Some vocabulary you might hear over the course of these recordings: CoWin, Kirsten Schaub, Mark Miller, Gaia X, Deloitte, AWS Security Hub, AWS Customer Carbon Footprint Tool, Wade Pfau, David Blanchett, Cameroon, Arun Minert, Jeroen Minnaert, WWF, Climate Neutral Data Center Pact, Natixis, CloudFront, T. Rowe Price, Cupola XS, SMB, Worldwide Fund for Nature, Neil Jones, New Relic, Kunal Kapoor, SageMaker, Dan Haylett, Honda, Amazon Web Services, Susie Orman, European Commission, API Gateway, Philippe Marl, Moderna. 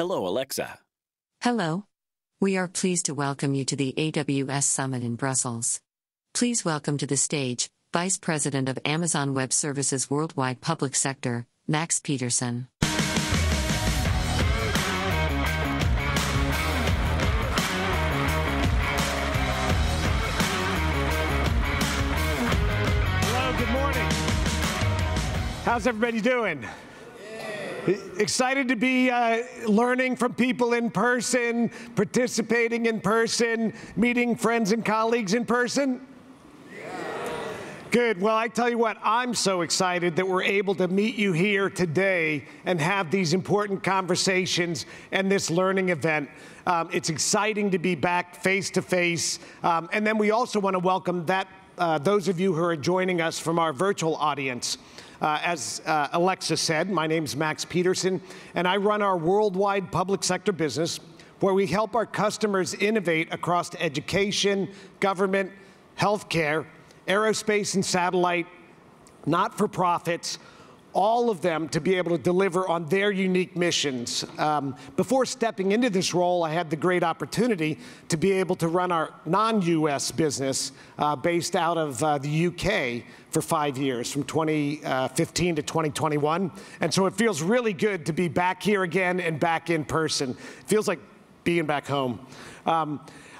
Hello, Alexa. Hello. We are pleased to welcome you to the AWS Summit in Brussels. Please welcome to the stage, Vice President of Amazon Web Services Worldwide Public Sector, Max Peterson. Hello, good morning. How's everybody doing? Excited to be learning from people in person, participating in person, meeting friends and colleagues in person? Good. Well, I tell you what, I'm so excited that we're able to meet you here today and have these important conversations and this learning event. It's exciting to be back face to face. And then we also want to welcome those of you who are joining us from our virtual audience. As Alexa said, my name's Max Peterson, and I run our worldwide public sector business, where we help our customers innovate across education, government, healthcare, aerospace and satellite, not-for-profits, all of them to be able to deliver on their unique missions. Before stepping into this role, I had the great opportunity to be able to run our non-US business based out of the UK for 5 years, from 2015 to 2021. And so it feels really good to be back here again and back in person. It feels like being back home. I'm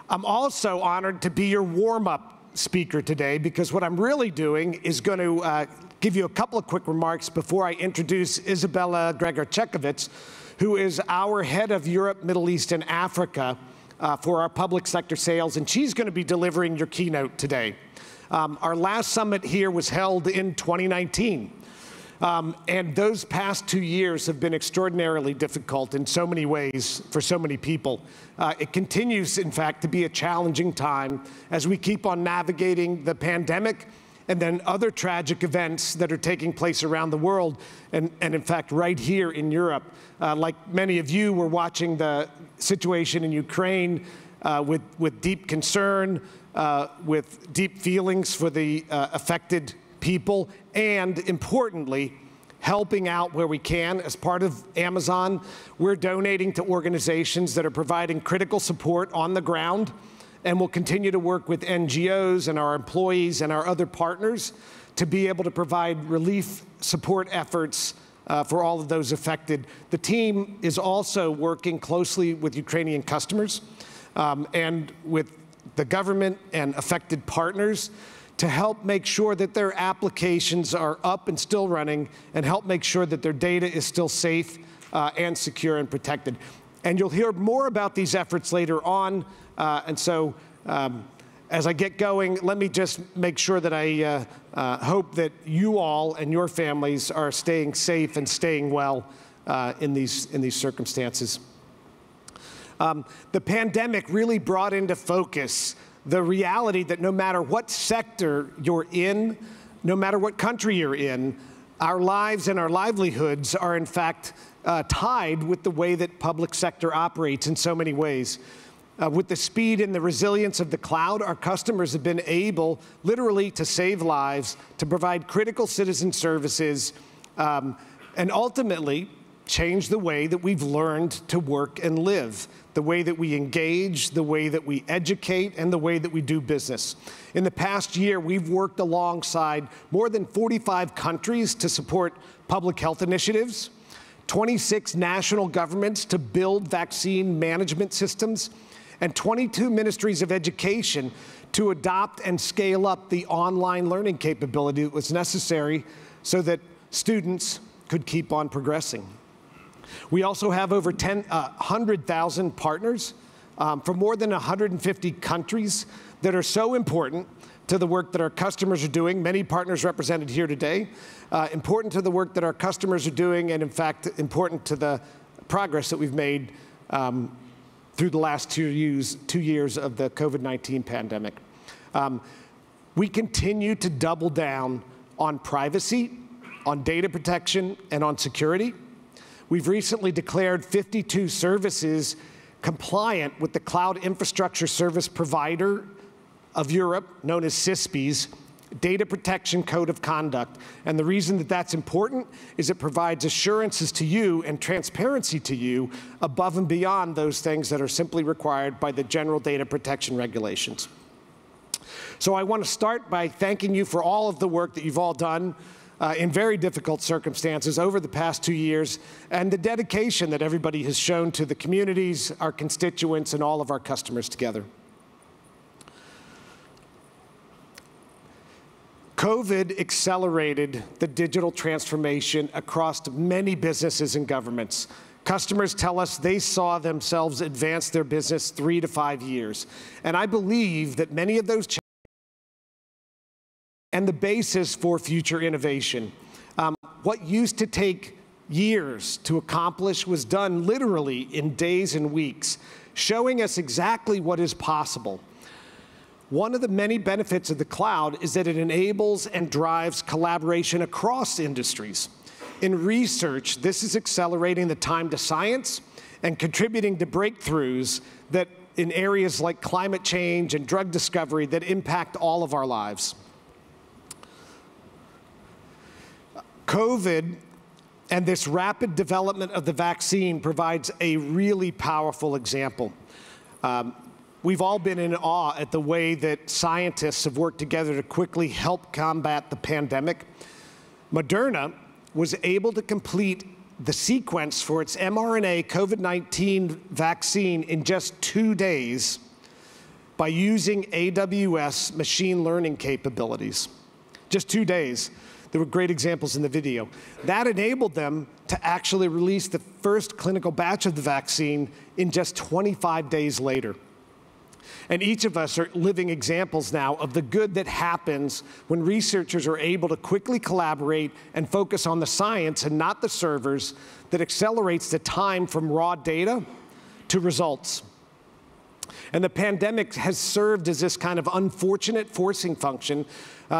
also honored to be your warm-up speaker today, because what I'm really doing is going to give you a couple of quick remarks before I introduce Isabella Groegor-Cechowicz, who is our head of Europe, Middle East, and Africa for our public sector sales, and she's going to be delivering your keynote today. Our last summit here was held in 2019, and those past 2 years have been extraordinarily difficult in so many ways for so many people. It continues, in fact, to be a challenging time as we keep on navigating the pandemic and then other tragic events that are taking place around the world, and in fact, right here in Europe. Like many of you, we're watching the situation in Ukraine with deep concern, with deep feelings for the affected people, and importantly, helping out where we can. As part of Amazon, we're donating to organizations that are providing critical support on the ground, and we'll continue to work with NGOs and our employees and our other partners to be able to provide relief support efforts for all of those affected. The team is also working closely with Ukrainian customers and with the government and affected partners to help make sure that their applications are up and still running, and help make sure that their data is still safe and secure and protected. And you'll hear more about these efforts later on. And so as I get going, let me just make sure that I hope that you all and your families are staying safe and staying well in these circumstances. The pandemic really brought into focus the reality that no matter what sector you're in, no matter what country you're in, our lives and our livelihoods are in fact tied with the way that public sector operates in so many ways. With the speed and the resilience of the cloud, our customers have been able literally to save lives, to provide critical citizen services, and ultimately change the way that we've learned to work and live, the way that we engage, the way that we educate, and the way that we do business. In the past year, we've worked alongside more than 45 countries to support public health initiatives, 26 national governments to build vaccine management systems, and 22 ministries of education to adopt and scale up the online learning capability that was necessary so that students could keep on progressing. We also have over 100,000 partners from more than 150 countries that are so important to the work that our customers are doing, many partners represented here today, important to the work that our customers are doing, and in fact, important to the progress that we've made through the last 2 years of the COVID-19 pandemic. We continue to double down on privacy, on data protection, and on security. We've recently declared 52 services compliant with the Cloud Infrastructure Service Provider of Europe, known as CISPEs, data protection code of conduct. And the reason that that's important is it provides assurances to you and transparency to you above and beyond those things that are simply required by the general data protection regulations. So I want to start by thanking you for all of the work that you've all done in very difficult circumstances over the past 2 years, and the dedication that everybody has shown to the communities, our constituents, and all of our customers together. COVID accelerated the digital transformation across many businesses and governments. Customers tell us they saw themselves advance their business 3 to 5 years. And I believe that many of those challenges and the basis for future innovation. What used to take years to accomplish was done literally in days and weeks, showing us exactly what is possible. One of the many benefits of the cloud is that it enables and drives collaboration across industries. In research, this is accelerating the time to science and contributing to breakthroughs that in areas like climate change and drug discovery that impact all of our lives. COVID and this rapid development of the vaccine provides a really powerful example. We've all been in awe at the way that scientists have worked together to quickly help combat the pandemic. Moderna was able to complete the sequence for its mRNA COVID-19 vaccine in just 2 days by using AWS machine learning capabilities. Just 2 days. There were great examples in the video. That enabled them to actually release the first clinical batch of the vaccine in just 25 days later. And each of us are living examples now of the good that happens when researchers are able to quickly collaborate and focus on the science and not the servers, that accelerates the time from raw data to results. And the pandemic has served as this kind of unfortunate forcing function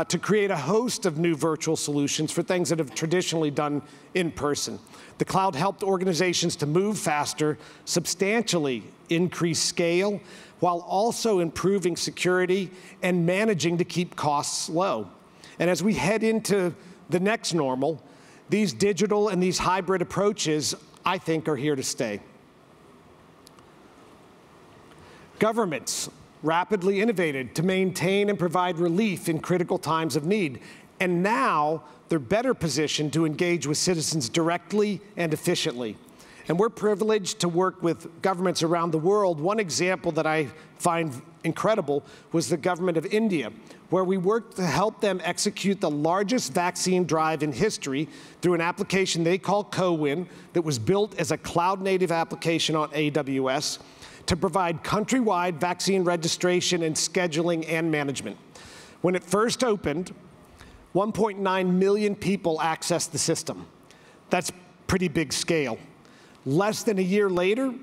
to create a host of new virtual solutions for things that have traditionally done in person. The cloud helped organizations to move faster, substantially increase scale, while also improving security and managing to keep costs low. And as we head into the next normal, these digital and these hybrid approaches, I think, are here to stay. Governments rapidly innovated to maintain and provide relief in critical times of need. And now they're better positioned to engage with citizens directly and efficiently. And we're privileged to work with governments around the world. One example that I find incredible was the government of India, where we worked to help them execute the largest vaccine drive in history through an application they call CoWin that was built as a cloud-native application on AWS, to provide countrywide vaccine registration and scheduling and management. When it first opened, 1.9 million people accessed the system. That's pretty big scale. Less than a year later,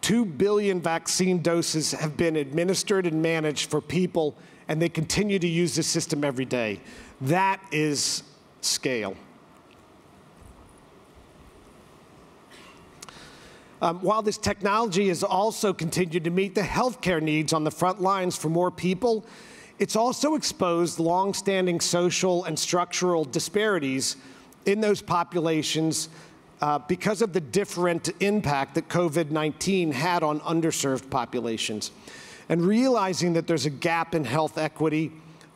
2 billion vaccine doses have been administered and managed for people, and they continue to use the system every day. That is scale. While this technology has also continued to meet the healthcare needs on the front lines for more people, it's also exposed long-standing social and structural disparities in those populations because of the different impact that COVID-19 had on underserved populations. And realizing that there's a gap in health equity,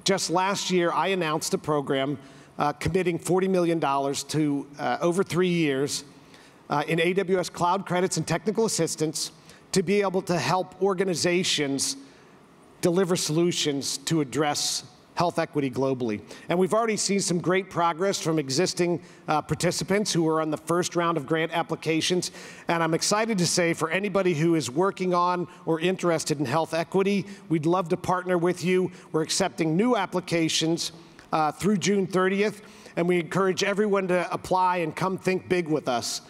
just last year I announced a program committing $40 million to over 3 years in AWS cloud credits and technical assistance to be able to help organizations deliver solutions to address health equity globally. And we've already seen some great progress from existing participants who are on the first round of grant applications. And I'm excited to say, for anybody who is working on or interested in health equity, we'd love to partner with you. We're accepting new applications through June 30th, and we encourage everyone to apply and come think big with us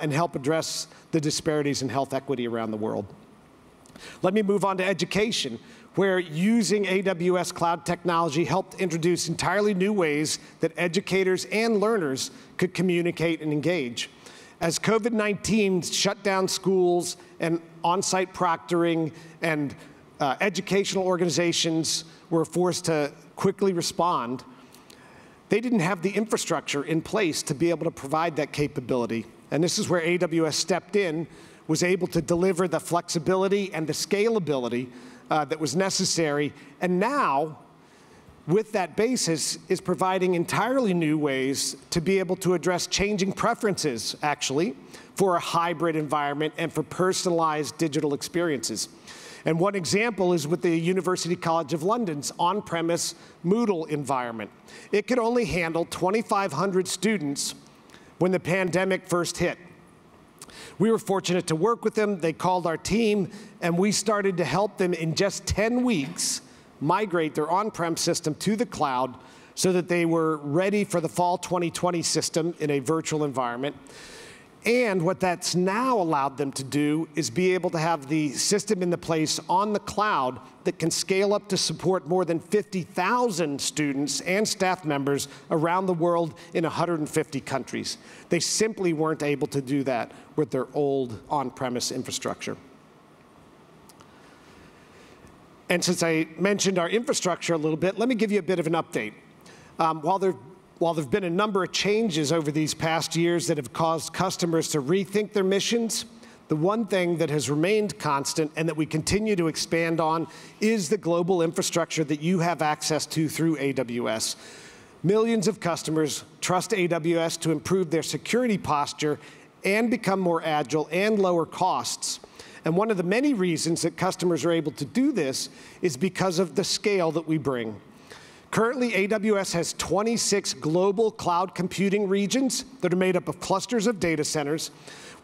and help address the disparities in health equity around the world. Let me move on to education, where using AWS cloud technology helped introduce entirely new ways that educators and learners could communicate and engage. As COVID-19 shut down schools and on-site proctoring and educational organizations were forced to quickly respond, they didn't have the infrastructure in place to be able to provide that capability. And this is where AWS stepped in, was able to deliver the flexibility and the scalability that was necessary. And now, with that basis, is providing entirely new ways to be able to address changing preferences, actually, for a hybrid environment and for personalized digital experiences. And one example is with the University College of London's on-premise Moodle environment. It could only handle 2,500 students when the pandemic first hit. We were fortunate to work with them. They called our team, and we started to help them in just 10 weeks migrate their on-prem system to the cloud so that they were ready for the fall 2020 system in a virtual environment. And what that's now allowed them to do is be able to have the system in the place on the cloud that can scale up to support more than 50,000 students and staff members around the world in 150 countries. They simply weren't able to do that with their old on-premise infrastructure. And since I mentioned our infrastructure a little bit, let me give you a bit of an update. While there've been a number of changes over these past years that have caused customers to rethink their missions, the one thing that has remained constant and that we continue to expand on is the global infrastructure that you have access to through AWS. Millions of customers trust AWS to improve their security posture and become more agile and lower costs. And one of the many reasons that customers are able to do this is because of the scale that we bring. Currently, AWS has 26 global cloud computing regions that are made up of clusters of data centers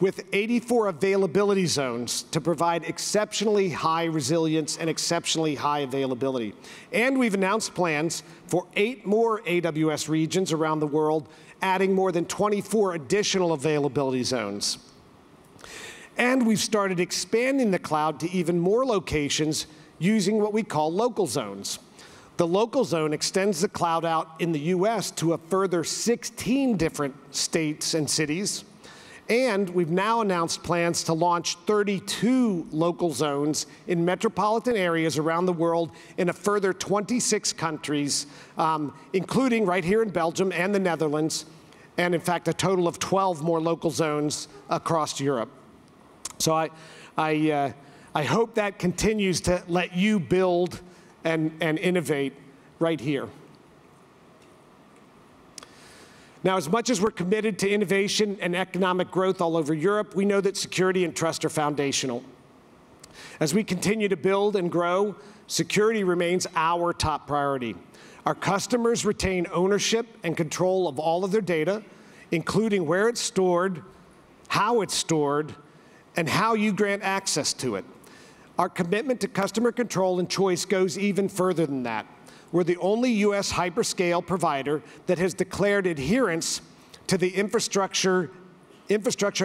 with 84 availability zones to provide exceptionally high resilience and exceptionally high availability. And we've announced plans for 8 more AWS regions around the world, adding more than 24 additional availability zones. And we've started expanding the cloud to even more locations using what we call local zones. The local zone extends the cloud out in the US to a further 16 different states and cities. And we've now announced plans to launch 32 local zones in metropolitan areas around the world in a further 26 countries, including right here in Belgium and the Netherlands, and in fact, a total of 12 more local zones across Europe. So I hope that continues to let you build and innovate right here. Now, as much as we're committed to innovation and economic growth all over Europe, we know that security and trust are foundational. As we continue to build and grow, security remains our top priority. Our customers retain ownership and control of all of their data, including where it's stored, and how you grant access to it. Our commitment to customer control and choice goes even further than that. We're the only US hyperscale provider that has declared adherence to the infrastructure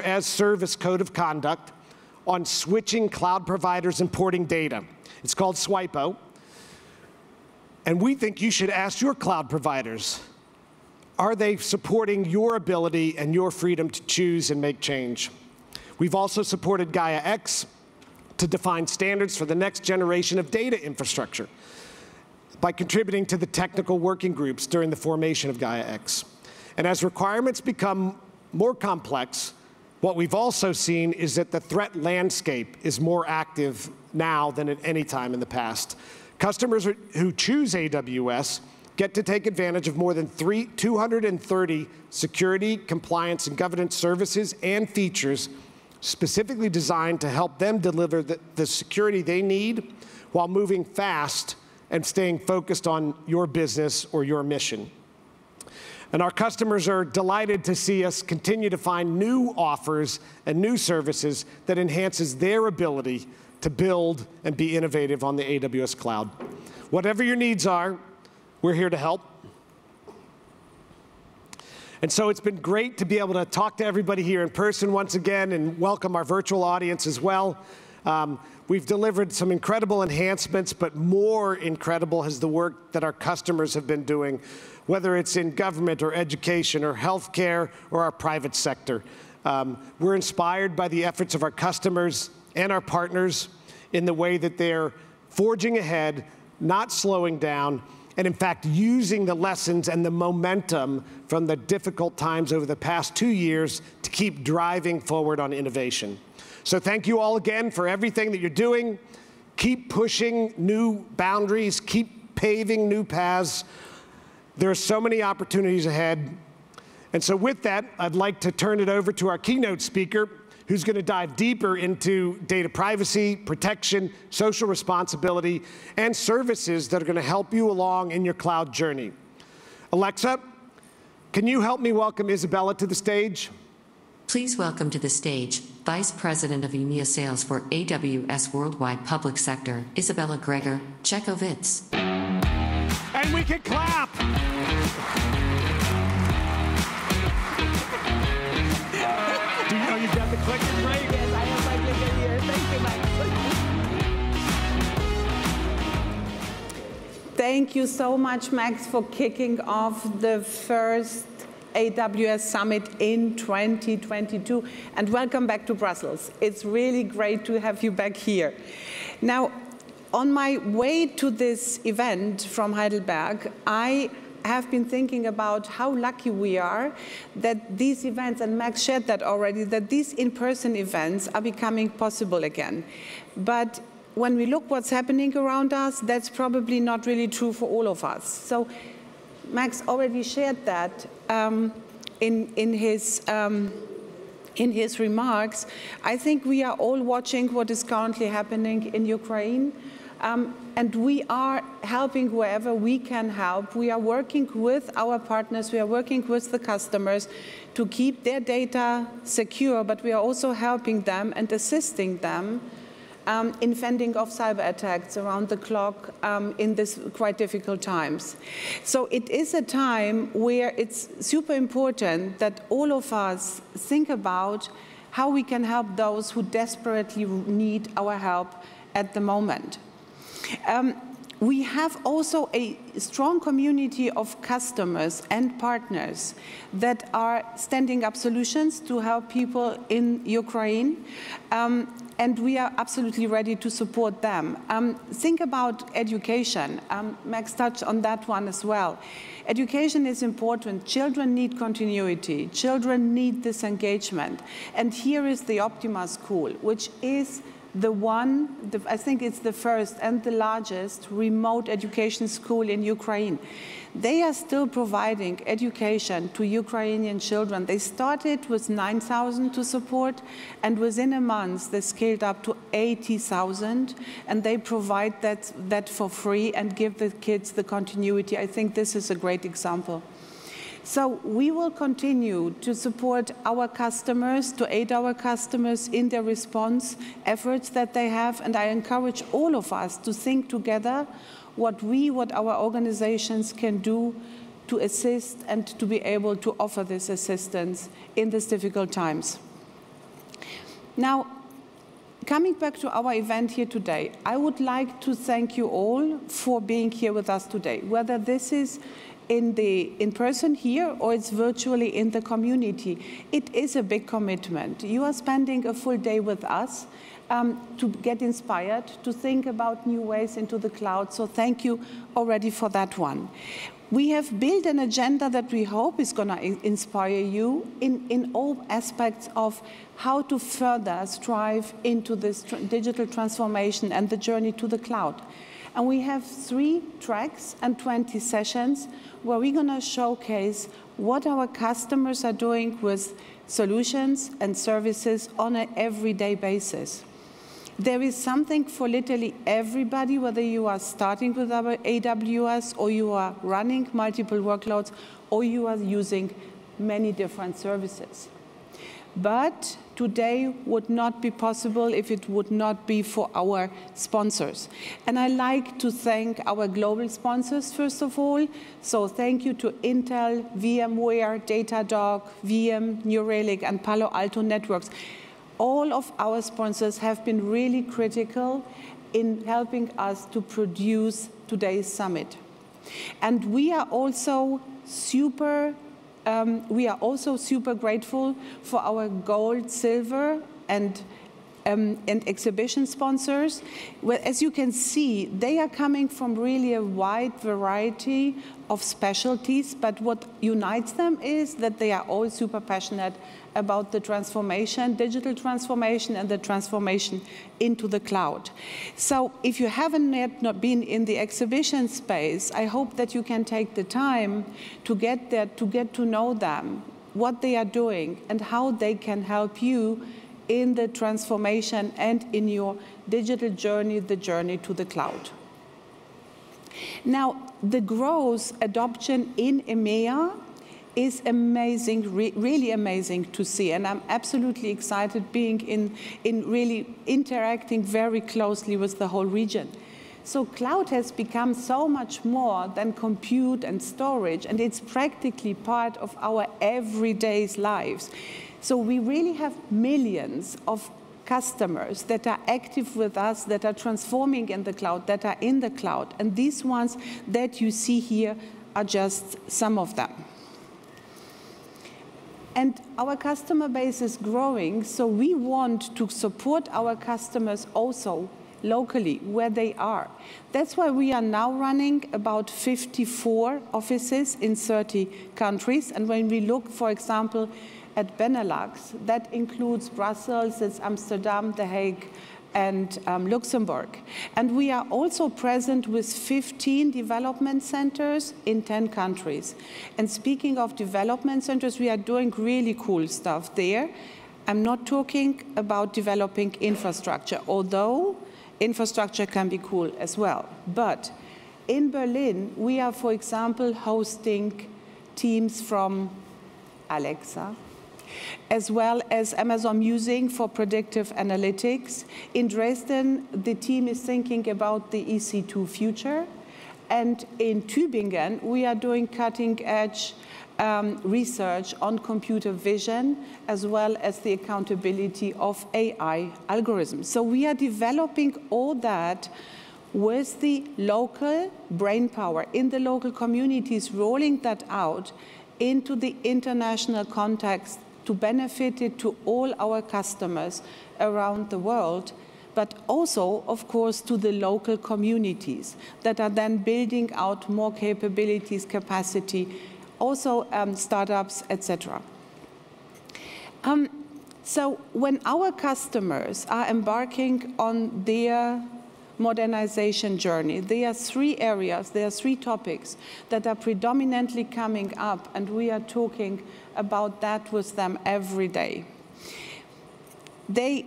as service code of conduct on switching cloud providers and porting data. It's called SWIPO. And we think you should ask your cloud providers, are they supporting your ability and your freedom to choose and make change? We've also supported Gaia X, to define standards for the next generation of data infrastructure by contributing to the technical working groups during the formation of Gaia X. And as requirements become more complex, what we've also seen is that the threat landscape is more active now than at any time in the past. Customers who choose AWS get to take advantage of more than 230 security, compliance, and governance services and features specifically designed to help them deliver the security they need while moving fast and staying focused on your business or your mission. And our customers are delighted to see us continue to find new offers and new services that enhances their ability to build and be innovative on the AWS cloud. Whatever your needs are, we're here to help. And so it's been great to be able to talk to everybody here in person once again and welcome our virtual audience as well. We've delivered some incredible enhancements, but more incredible is the work that our customers have been doing, whether it's in government or education or healthcare or our private sector. We're inspired by the efforts of our customers and our partners in the way that they're forging ahead not slowing down, and in fact using the lessons and the momentum from the difficult times over the past 2 years to keep driving forward on innovation. So thank you all again for everything that you're doing. Keep pushing new boundaries, keep paving new paths. There are so many opportunities ahead. And so with that, I'd like to turn it over to our keynote speaker, who's going to dive deeper into data privacy, protection, social responsibility, and services that are going to help you along in your cloud journey. Alexa, can you help me welcome Isabella to the stage? Please welcome to the stage Vice President of EMEA Sales for AWS Worldwide Public Sector, Isabella Groegor-Cechowicz. And we can clap! You got the click and right? Yes, I have my click in here. Thank you, Mike. Thank you so much, Max, for kicking off the first AWS Summit in 2022. And welcome back to Brussels. It's really great to have you back here. Now, on my way to this event from Heidelberg, I have been thinking about how lucky we are that these events, and Max shared that already, that these in-person events are becoming possible again. But when we look what's happening around us, that's probably not really true for all of us. So Max already shared that in his remarks. I think we are all watching what is currently happening in Ukraine. And we are helping wherever we can help. We are working with our partners, we are working with the customers to keep their data secure, but we are also helping them and assisting them in fending off cyber attacks around the clock in this quite difficult times. So it is a time where it's super important that all of us think about how we can help those who desperately need our help at the moment. We have also a strong community of customers and partners that are standing up solutions to help people in Ukraine, and we are absolutely ready to support them. Think about education. Max touched on that one as well. Education is important. Children need continuity. Children need this engagement. And here is the Optima School, which is I think it's the first and the largest remote education school in Ukraine. They are still providing education to Ukrainian children. They started with 9,000 to support, and within a month they scaled up to 80,000, and they provide that for free and give the kids the continuity. I think this is a great example. So we will continue to support our customers, to aid our customers in their response efforts that they have, and I encourage all of us to think together what our organizations can do to assist and to be able to offer this assistance in these difficult times. Now, coming back to our event here today, I would like to thank you all for being here with us today, whether this is in person here, or it's virtually in the community. It is a big commitment. You are spending a full day with us to get inspired, to think about new ways into the cloud. So thank you already for that one. We have built an agenda that we hope is going to inspire you in all aspects of how to further strive into this digital transformation and the journey to the cloud. And we have 3 tracks and 20 sessions where we're going to showcase what our customers are doing with solutions and services on an everyday basis. There is something for literally everybody, whether you are starting with our AWS, or you are running multiple workloads, or you are using many different services. But today would not be possible if it would not be for our sponsors. And I like to thank our global sponsors, first of all. So thank you to Intel, VMware, Datadog, New Relic, and Palo Alto Networks. All of our sponsors have been really critical in helping us to produce today's summit. And we are also super grateful for our gold, silver, and and exhibition sponsors. Well, as you can see, they are coming from really a wide variety of specialties, but what unites them is that they are all super passionate about the transformation, digital transformation, and the transformation into the cloud. So if you haven't yet not been in the exhibition space, I hope that you can take the time to get there, to get to know them, what they are doing, and how they can help you in the transformation and in your digital journey, the journey to the cloud. Now, the growth adoption in EMEA is amazing, really amazing to see, and I'm absolutely excited being in really interacting very closely with the whole region. So cloud has become so much more than compute and storage, and it's practically part of our everyday lives. So we really have millions of customers that are active with us, that are transforming in the cloud, that are in the cloud. And these ones that you see here are just some of them. And our customer base is growing, so we want to support our customers also locally, where they are. That's why we are now running about 54 offices in 30 countries. And when we look, for example, at Benelux, that includes Brussels, it's Amsterdam, The Hague, and Luxembourg. And we are also present with 15 development centers in 10 countries. And speaking of development centers, we are doing really cool stuff there. I'm not talking about developing infrastructure, although infrastructure can be cool as well. But in Berlin, we are, for example, hosting teams from Alexa, as well as Amazon Music for predictive analytics. In Dresden, the team is thinking about the EC2 future. And in Tübingen, we are doing cutting-edge research on computer vision, as well as the accountability of AI algorithms. So we are developing all that with the local brainpower in the local communities, rolling that out into the international context to benefit it to all our customers around the world, but also, of course, to the local communities that are then building out more capabilities, capacity, also startups, etc. So when our customers are embarking on their modernization journey, there are three areas, there are three topics that are predominantly coming up, and we are talking about that with them every day. They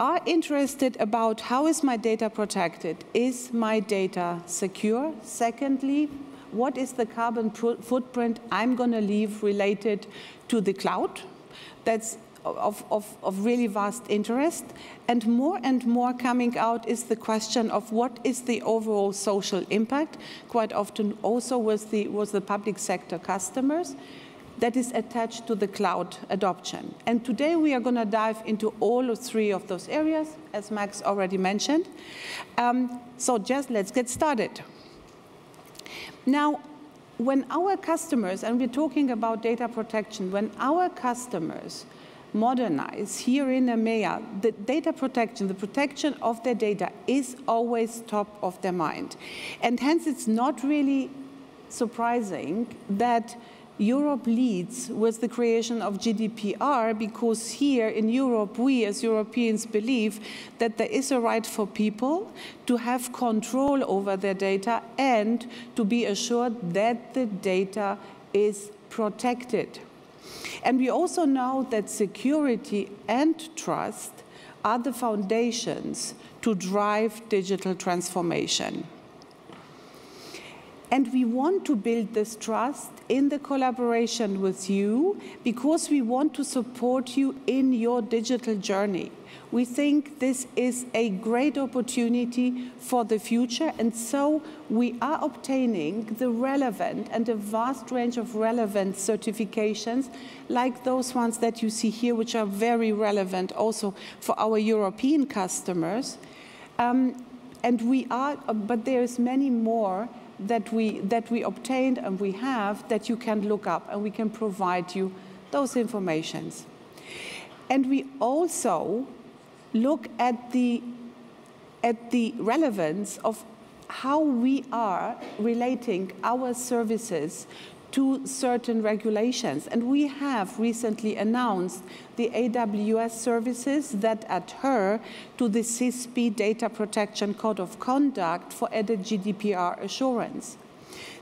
are interested about how is my data protected? Is my data secure? Secondly, what is the carbon footprint I'm going to leave related to the cloud? That's of really vast interest, and more coming out is the question of what is the overall social impact, quite often also with the public sector customers, that is attached to the cloud adoption. And today we are going to dive into all of three of those areas, as Max already mentioned. So just let's get started. Now, when our customers, and we're talking about data protection, when our customers modernize here in EMEA, the data protection, the protection of their data is always top of their mind. And hence it's not really surprising that Europe leads with the creation of GDPR, because here in Europe, we as Europeans believe that there is a right for people to have control over their data and to be assured that the data is protected. And we also know that security and trust are the foundations to drive digital transformation. And we want to build this trust in the collaboration with you, because we want to support you in your digital journey. We think this is a great opportunity for the future, and so we are obtaining the relevant and a vast range of relevant certifications, like those ones that you see here, which are very relevant also for our European customers. But there is many more that we obtained and we have that you can look up, and we can provide you those informations. And we also look at the relevance of how we are relating our services to certain regulations. And we have recently announced the AWS services that adhere to the CISPE Data Protection Code of Conduct for added GDPR assurance.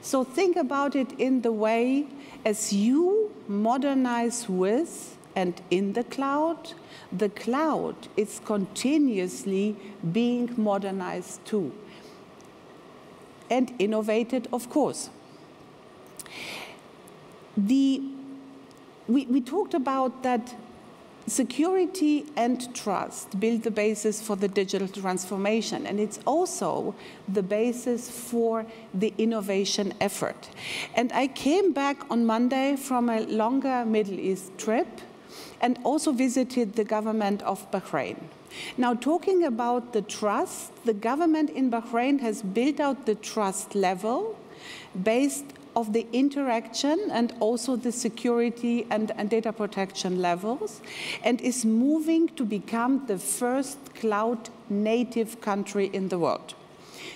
So think about it in the way as you modernize with and in the cloud is continuously being modernized too. And innovated, of course. We talked about that security and trust build the basis for the digital transformation, and it's also the basis for the innovation effort. And I came back on Monday from a longer Middle East trip and also visited the government of Bahrain. Now, talking about the trust, the government in Bahrain has built out the trust level based of the interaction and also the security and data protection levels, and is moving to become the first cloud-native country in the world.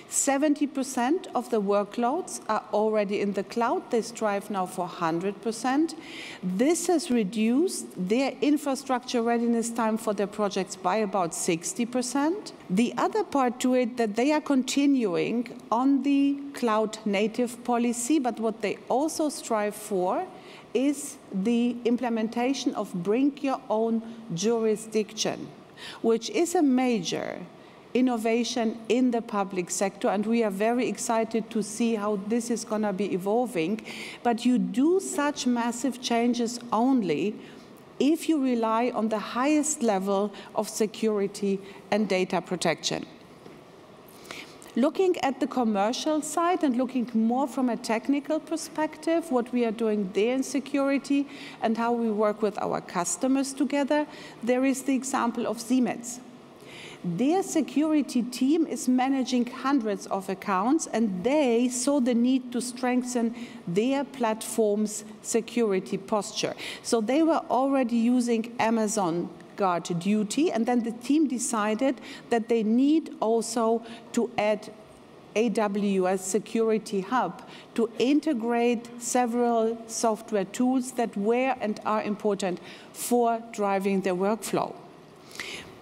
70% of the workloads are already in the cloud. They strive now for 100%. This has reduced their infrastructure readiness time for their projects by about 60%. The other part to it, that they are continuing on the cloud-native policy, but what they also strive for is the implementation of bring your own jurisdiction, which is a major innovation in the public sector, and we are very excited to see how this is going to be evolving. But you do such massive changes only if you rely on the highest level of security and data protection. Looking at the commercial side and looking more from a technical perspective, what we are doing there in security and how we work with our customers together, there is the example of Siemens. Their security team is managing hundreds of accounts, and they saw the need to strengthen their platform's security posture. So they were already using Amazon Guard Duty, and then the team decided that they need also to add AWS Security Hub to integrate several software tools that were and are important for driving their workflow.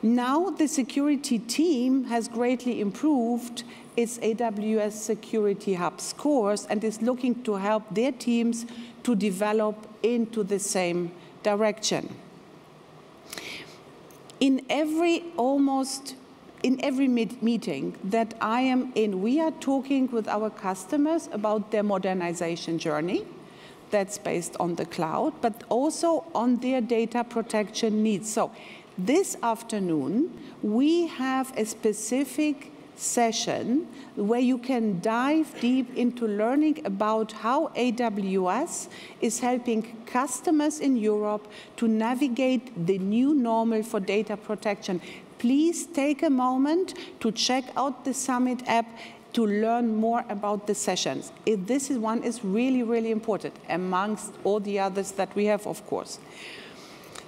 Now the security team has greatly improved its AWS Security Hub scores and is looking to help their teams to develop into the same direction. In every meeting that I am in, we are talking with our customers about their modernization journey that's based on the cloud, but also on their data protection needs. So, this afternoon, we have a specific session where you can dive deep into learning about how AWS is helping customers in Europe to navigate the new normal for data protection. Please take a moment to check out the Summit app to learn more about the sessions. This one is really, really important, amongst all the others that we have, of course.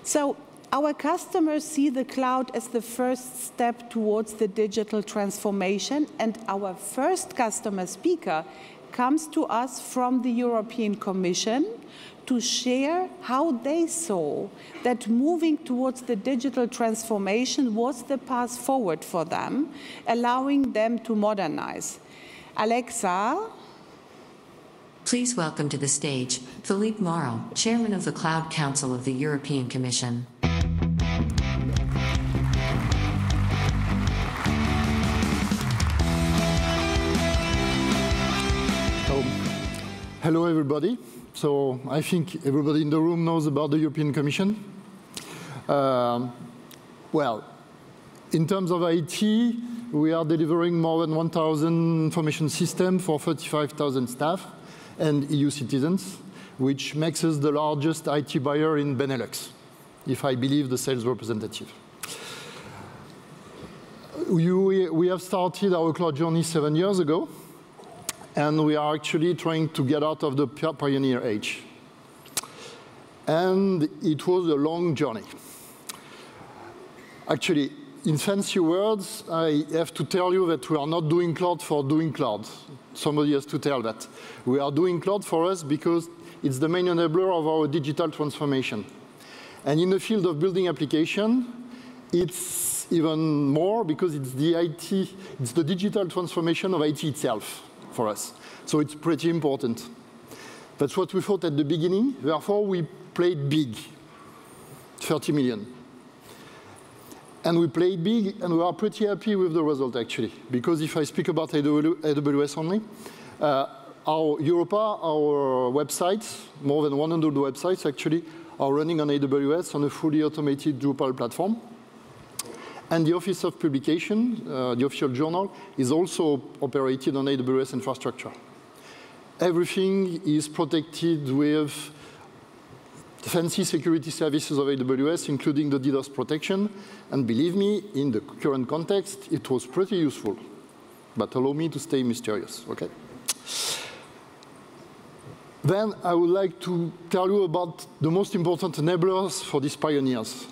So, our customers see the cloud as the first step towards the digital transformation, and our first customer speaker comes to us from the European Commission to share how they saw that moving towards the digital transformation was the path forward for them, allowing them to modernize. Alexa. Please welcome to the stage Philippe Marl, Chairman of the Cloud Council of the European Commission. Hello everybody. So I think everybody in the room knows about the European Commission. Well, in terms of IT, we are delivering more than 1,000 information systems for 35,000 staff and EU citizens, which makes us the largest IT buyer in Benelux, if I believe the sales representative. We have started our cloud journey 7 years ago. And we are actually trying to get out of the pioneer age. And it was a long journey. Actually, In fancy words, I have to tell you that we are not doing cloud for doing cloud. Somebody has to tell that. We are doing cloud for us because it's the main enabler of our digital transformation. And in the field of building application, it's even more because it's the IT, it's the digital transformation of IT itself for us. So it's pretty important. That's what we thought at the beginning. Therefore, we played big, 30 million. And we played big, and we are pretty happy with the result, actually. Because if I speak about AWS only, our Europa, our websites, more than 100 websites, actually, are running on AWS on a fully automated Drupal platform. And the Office of Publication, the official journal, is also operated on AWS infrastructure. Everything is protected with fancy security services of AWS, including the DDoS protection. And believe me, in the current context, it was pretty useful. But allow me to stay mysterious, OK? Then I would like to tell you about the most important enablers for these pioneers.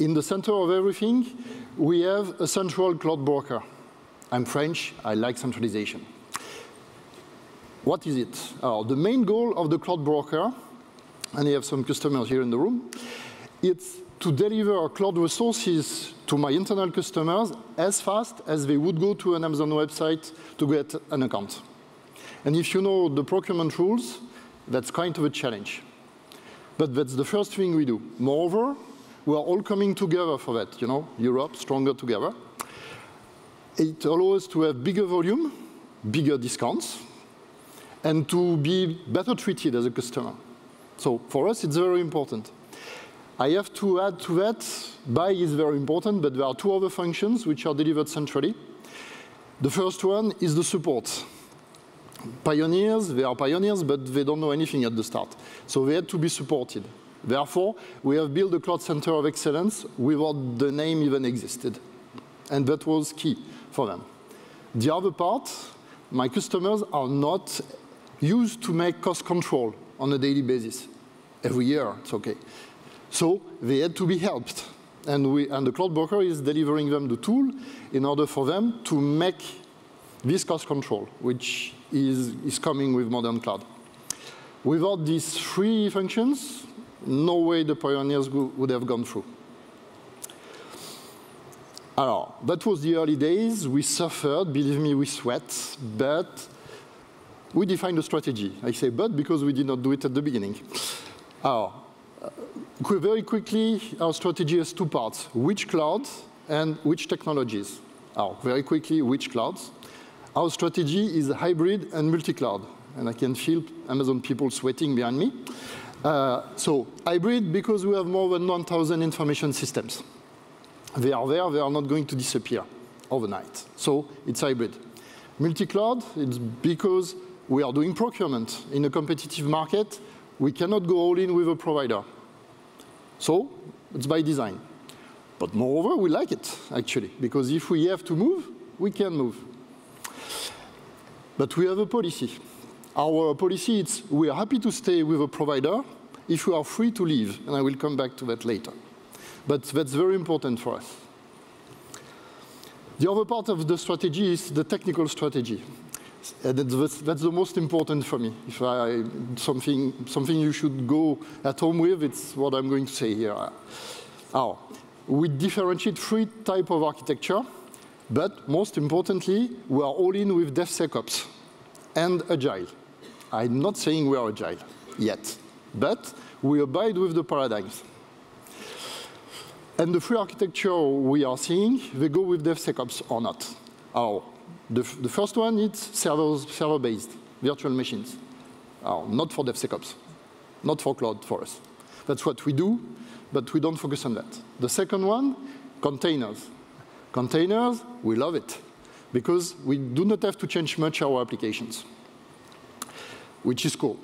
In the center of everything, we have a central cloud broker. I'm French. I like centralization. What is it? The main goal of the cloud broker, and I have some customers here in the room, it's to deliver cloud resources to my internal customers as fast as they would go to an Amazon website to get an account. And if you know the procurement rules, that's kind of a challenge. But that's the first thing we do. Moreover, we are all coming together for that. You know, Europe, stronger together. It allows us to have bigger volume, bigger discounts, and to be better treated as a customer. So for us, it's very important. I have to add to that, buy is very important, but there are two other functions which are delivered centrally. The first one is the support. Pioneers, they are pioneers, but they don't know anything at the start. So they had to be supported. Therefore, we have built a cloud center of excellence without the name even existed. And that was key for them. The other part, my customers are not used to make cost control on a daily basis. Every year, it's OK. So they had to be helped. And the cloud broker is delivering them the tool in order for them to make this cost control, which is coming with modern cloud. Without these three functions, no way the pioneers would have gone through. Alors, that was the early days. We suffered. Believe me, we sweat. But we defined a strategy. I say but because we did not do it at the beginning. Very quickly, our strategy has two parts, which clouds and which technologies. Very quickly, which clouds. Our strategy is hybrid and multi-cloud. And I can feel Amazon people sweating behind me. So hybrid, because we have more than 1,000 information systems. They are there. They are not going to disappear overnight. So it's hybrid. Multi-cloud, it's because we are doing procurement. In a competitive market, we cannot go all in with a provider. So it's by design. But moreover, we like it, actually, because if we have to move, we can move. But we have a policy. Our policy is we are happy to stay with a provider if you are free to leave. And I will come back to that later. But that's very important for us. The other part of the strategy is the technical strategy. And that's the most important for me. If something you should go at home with, it's what I'm going to say here. We differentiate three types of architecture. But most importantly, we are all in with DevSecOps and Agile. I'm not saying we are Agile yet, but we abide with the paradigms. And the free architecture we are seeing, they go with DevSecOps or not. The first one is server-based, virtual machines. Not for DevSecOps, not for cloud for us. That's what we do, but we don't focus on that. The second one, containers. Containers, we love it, because we do not have to change much our applications, which is cool.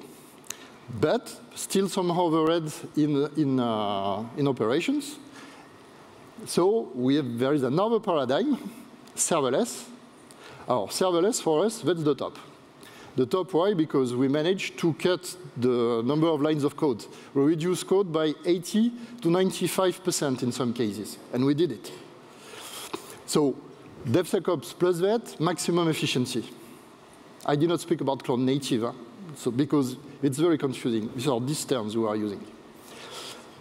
But still some overhead in operations. So there is another paradigm, serverless. Serverless for us, that's the top. The top why, because we managed to cut the number of lines of code. We reduced code by 80 to 95% in some cases, and we did it. So DevSecOps plus that, maximum efficiency. I did not speak about cloud native, huh? So because it's very confusing. These are these terms we are using.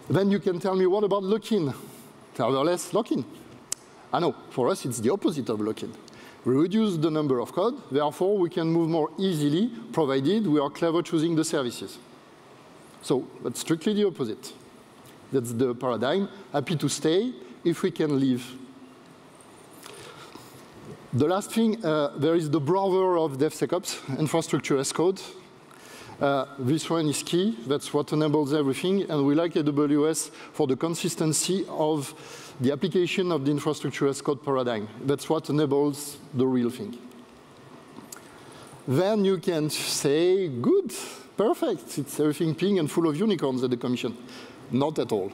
Then you can tell me, what about lock-in? Serverless lock-in. I know, for us, it's the opposite of lock-in. We reduce the number of code, therefore we can move more easily, provided we are clever choosing the services. So that's strictly the opposite. That's the paradigm. Happy to stay if we can leave. The last thing, there is the brother of DevSecOps, infrastructure as code. This one is key. That's what enables everything. And we like AWS for the consistency of the application of the infrastructure as code paradigm. That's what enables the real thing. Then you can say, good, perfect. It's everything pink and full of unicorns at the Commission. Not at all.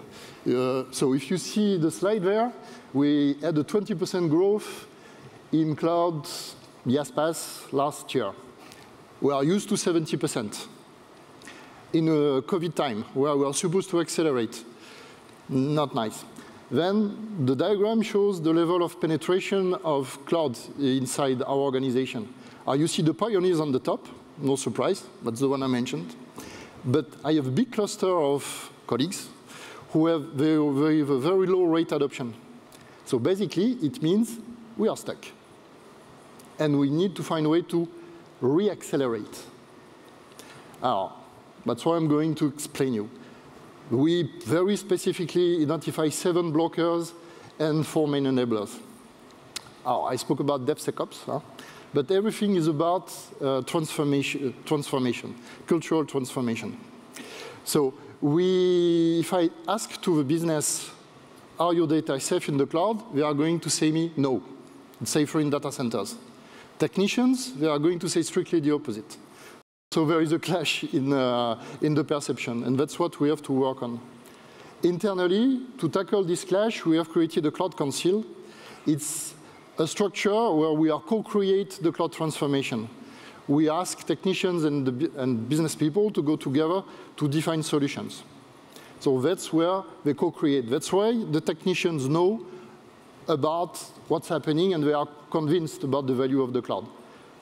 So if you see the slide there, we had a 20% growth in cloud YASPAS last year. We are used to 70% in a COVID time where we are supposed to accelerate. Not nice. Then the diagram shows the level of penetration of cloud inside our organization. You see the pioneers on the top, no surprise, that's the one I mentioned. But I have a big cluster of colleagues who have very low rate adoption. So basically, it means we are stuck. And we need to find a way to reaccelerate. That's what I'm going to explain you. We very specifically identify 7 blockers and 4 main enablers. I spoke about DevSecOps, but everything is about transformation, cultural transformation. So if I ask to the business, are your data safe in the cloud? They are going to say me, no, it's safer in data centers. Technicians, they are going to say strictly the opposite. So there is a clash in the perception, and that's what we have to work on. Internally, to tackle this clash, we have created a Cloud Council. It's a structure where we are co-create the cloud transformation. We ask technicians and business people to go together to define solutions. So that's where they co-create. That's why the technicians know about what's happening, and they are convinced about the value of the cloud.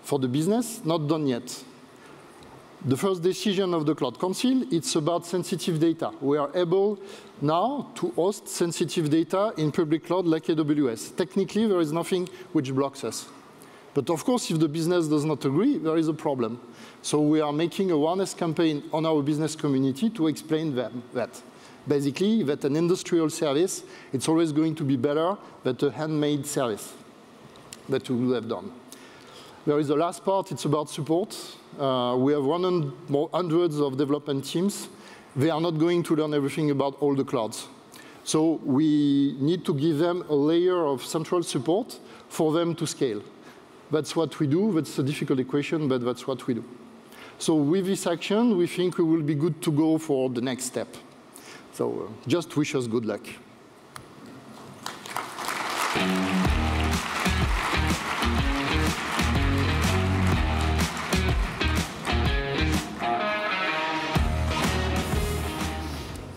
For the business, not done yet. The first decision of the Cloud Council, it's about sensitive data. We are able now to host sensitive data in public cloud like AWS. Technically, there is nothing which blocks us. But of course, if the business does not agree, there is a problem. So we are making a awareness campaign on our business community to explain them that. Basically, that an industrial service, it's always going to be better than a handmade service that we would have done. There is the last part, it's about support. We have hundreds of development teams. They are not going to learn everything about all the clouds. So we need to give them a layer of central support for them to scale. That's what we do. That's a difficult equation, but that's what we do. So with this action, we think we will be good to go for the next step. So just wish us good luck.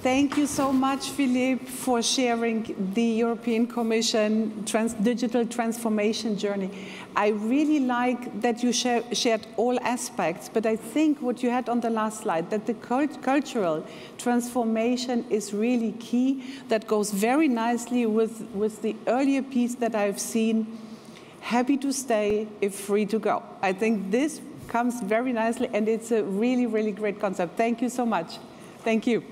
Thank you so much, Philippe, for sharing the European Commission digital transformation journey. I really like that you shared all aspects, but I think what you had on the last slide, that the cultural transformation is really key. That goes very nicely with the earlier piece that I've seen, happy to stay if free to go. I think this comes very nicely, and it's a really, really great concept. Thank you so much. Thank you.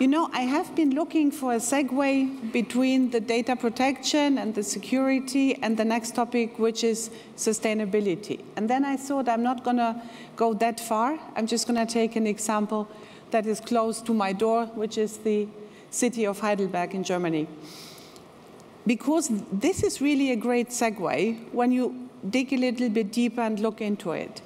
You know, I have been looking for a segue between the data protection and the security and the next topic, which is sustainability. And then I thought I'm not going to go that far. I'm just going to take an example that is close to my door, which is the city of Heidelberg in Germany. Because this is really a great segue when you dig a little bit deeper and look into it.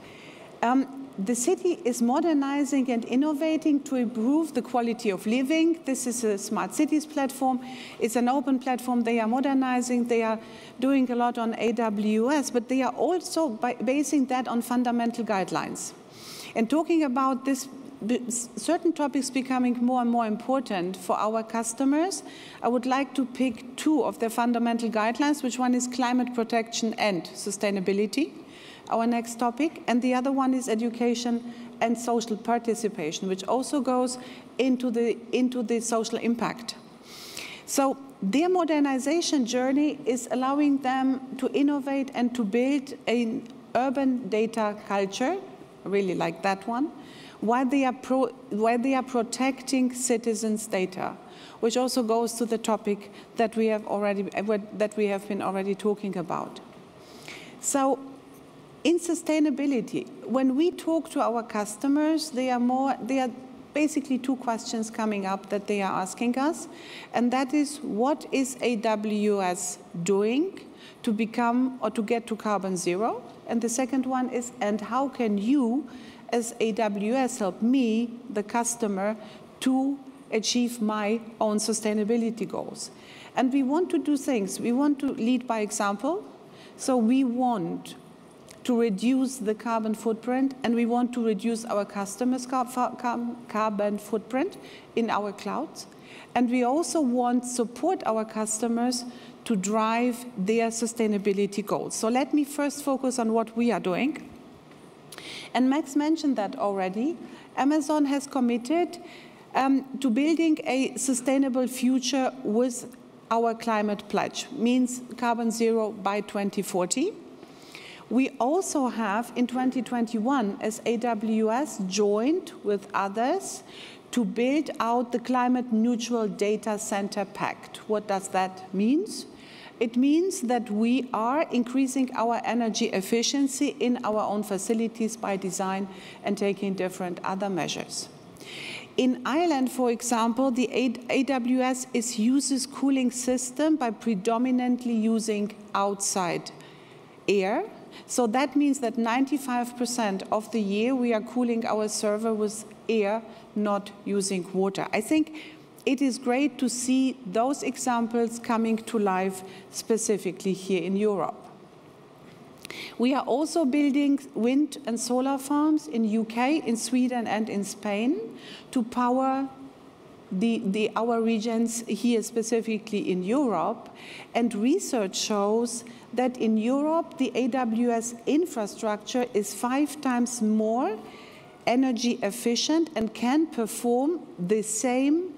The city is modernizing and innovating to improve the quality of living. This is a smart cities platform. It's an open platform. They are modernizing. They are doing a lot on AWS, but they are also basing that on fundamental guidelines. And talking about this, certain topics becoming more and more important for our customers, I would like to pick two of their fundamental guidelines, which one is climate protection and sustainability, our next topic, and the other one is education and social participation, which also goes into the social impact. So their modernization journey is allowing them to innovate and to build an urban data culture, I really like that one, while they are protecting citizens' data, which also goes to the topic that we have already been talking about. So, in sustainability, when we talk to our customers, they are basically two questions coming up that they are asking us, and that is, what is AWS doing to become or to get to carbon zero? And the second one is, and how can you as AWS help me, the customer, to achieve my own sustainability goals? And we want to do things. We want to lead by example. So we want to reduce the carbon footprint, and we want to reduce our customers' carbon footprint in our clouds. And we also want to support our customers to drive their sustainability goals. So let me first focus on what we are doing. And Max mentioned that already. Amazon has committed to building a sustainable future with our climate pledge, means carbon zero by 2040. We also have, in 2021, as AWS, joined with others to build out the Climate Neutral Data Center Pact. What does that mean? It means that we are increasing our energy efficiency in our own facilities by design and taking different other measures. In Ireland, for example, the AWS uses cooling system by predominantly using outside air. So that means that 95% of the year we are cooling our server with air, not using water. I think it is great to see those examples coming to life specifically here in Europe. We are also building wind and solar farms in UK, in Sweden and in Spain to power our regions here specifically in Europe. And research shows that in Europe, the AWS infrastructure is 5 times more energy efficient and can perform the same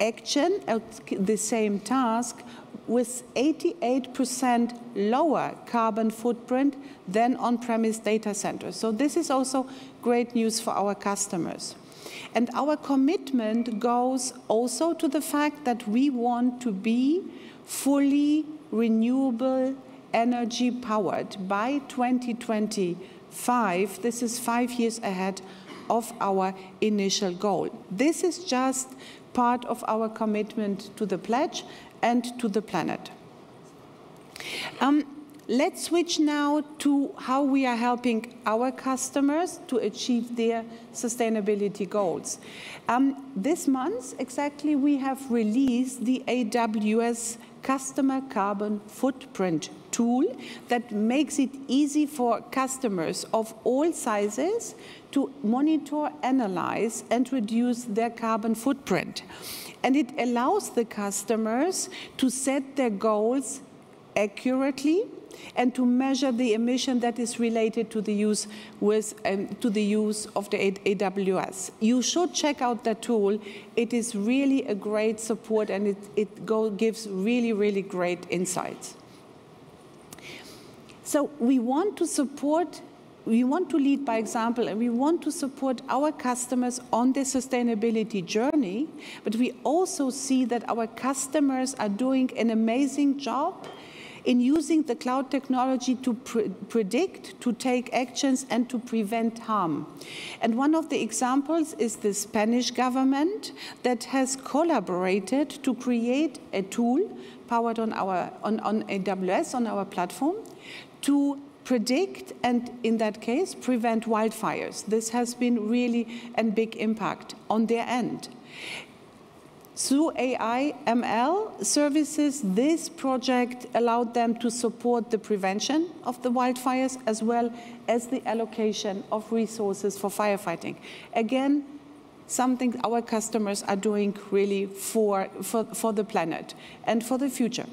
action at the same task with 88% lower carbon footprint than on-premise data centers. So this is also great news for our customers. And our commitment goes also to the fact that we want to be fully renewable energy powered by 2025. This is 5 years ahead of our initial goal. This is just part of our commitment to the pledge and to the planet. Let's switch now to how we are helping our customers to achieve their sustainability goals. This month, exactly, we have released the AWS Customer Carbon Footprint tool that makes it easy for customers of all sizes to monitor, analyze, and reduce their carbon footprint. And it allows the customers to set their goals accurately and to measure the emission that is related to the use of the AWS. You should check out the tool. It is really a great support, and it gives really, really great insights. So we want to support, we want to lead by example, and we want to support our customers on their sustainability journey, but we also see that our customers are doing an amazing job in using the cloud technology to predict, to take actions, and to prevent harm. And one of the examples is the Spanish government that has collaborated to create a tool powered on AWS, on our platform, to predict and, in that case, prevent wildfires. This has been really a big impact on their end. Through AI ML services, this project allowed them to support the prevention of the wildfires as well as the allocation of resources for firefighting. Again, something our customers are doing really for the planet and for the future.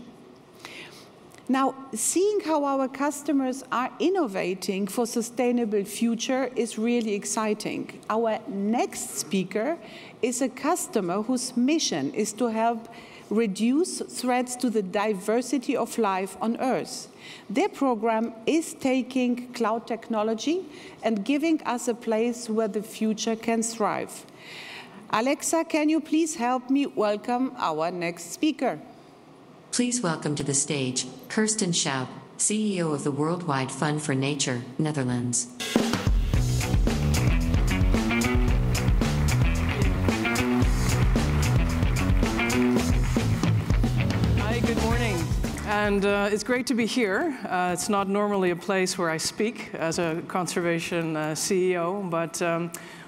Now, seeing how our customers are innovating for sustainable future is really exciting. Our next speaker is a customer whose mission is to help reduce threats to the diversity of life on Earth. Their program is taking cloud technology and giving us a place where the future can thrive. Alexa, can you please help me welcome our next speaker? Please welcome to the stage, Kirsten Schaub, CEO of the Worldwide Fund for Nature, Netherlands. Hi, good morning. And it's great to be here. It's not normally a place where I speak as a conservation CEO, but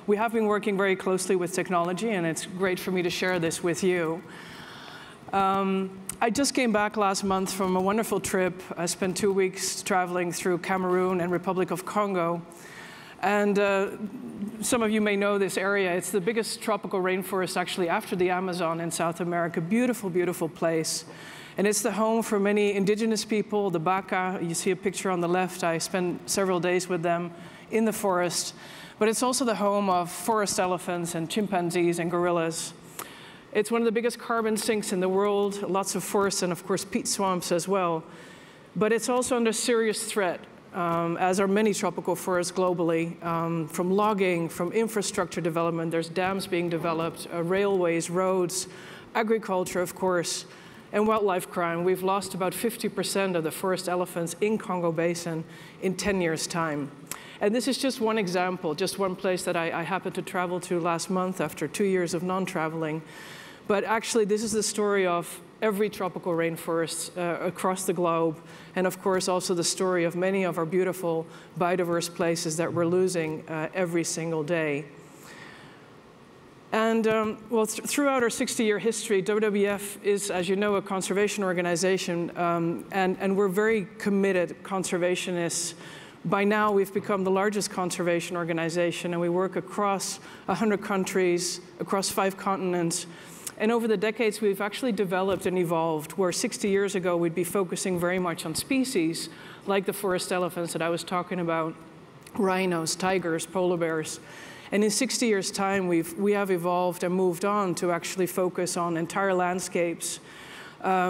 we have been working very closely with technology, and it's great for me to share this with you. I just came back last month from a wonderful trip. I spent 2 weeks traveling through Cameroon and Republic of Congo. And some of you may know this area. It's the biggest tropical rainforest, actually, after the Amazon in South America. Beautiful, beautiful place. And it's the home for many indigenous people, the Baka. You see a picture on the left. I spent several days with them in the forest. But it's also the home of forest elephants and chimpanzees and gorillas. It's one of the biggest carbon sinks in the world, lots of forests and, of course, peat swamps as well. But it's also under serious threat, as are many tropical forests globally, from logging, from infrastructure development. There's dams being developed, railways, roads, agriculture, of course, and wildlife crime. We've lost about 50% of the forest elephants in Congo Basin in 10 years' time. And this is just one example, just one place that I happened to travel to last month after 2 years of non-traveling. But actually, this is the story of every tropical rainforest across the globe, and of course, also the story of many of our beautiful biodiverse places that we're losing every single day. And well, throughout our 60-year history, WWF is, as you know, a conservation organization, and we're very committed conservationists. By now, we've become the largest conservation organization, and we work across 100 countries, across 5 continents. And over the decades, we've actually developed and evolved, where 60 years ago, we'd be focusing very much on species, like the forest elephants that I was talking about, rhinos, tigers, polar bears. And in 60 years' time, we have evolved and moved on to actually focus on entire landscapes,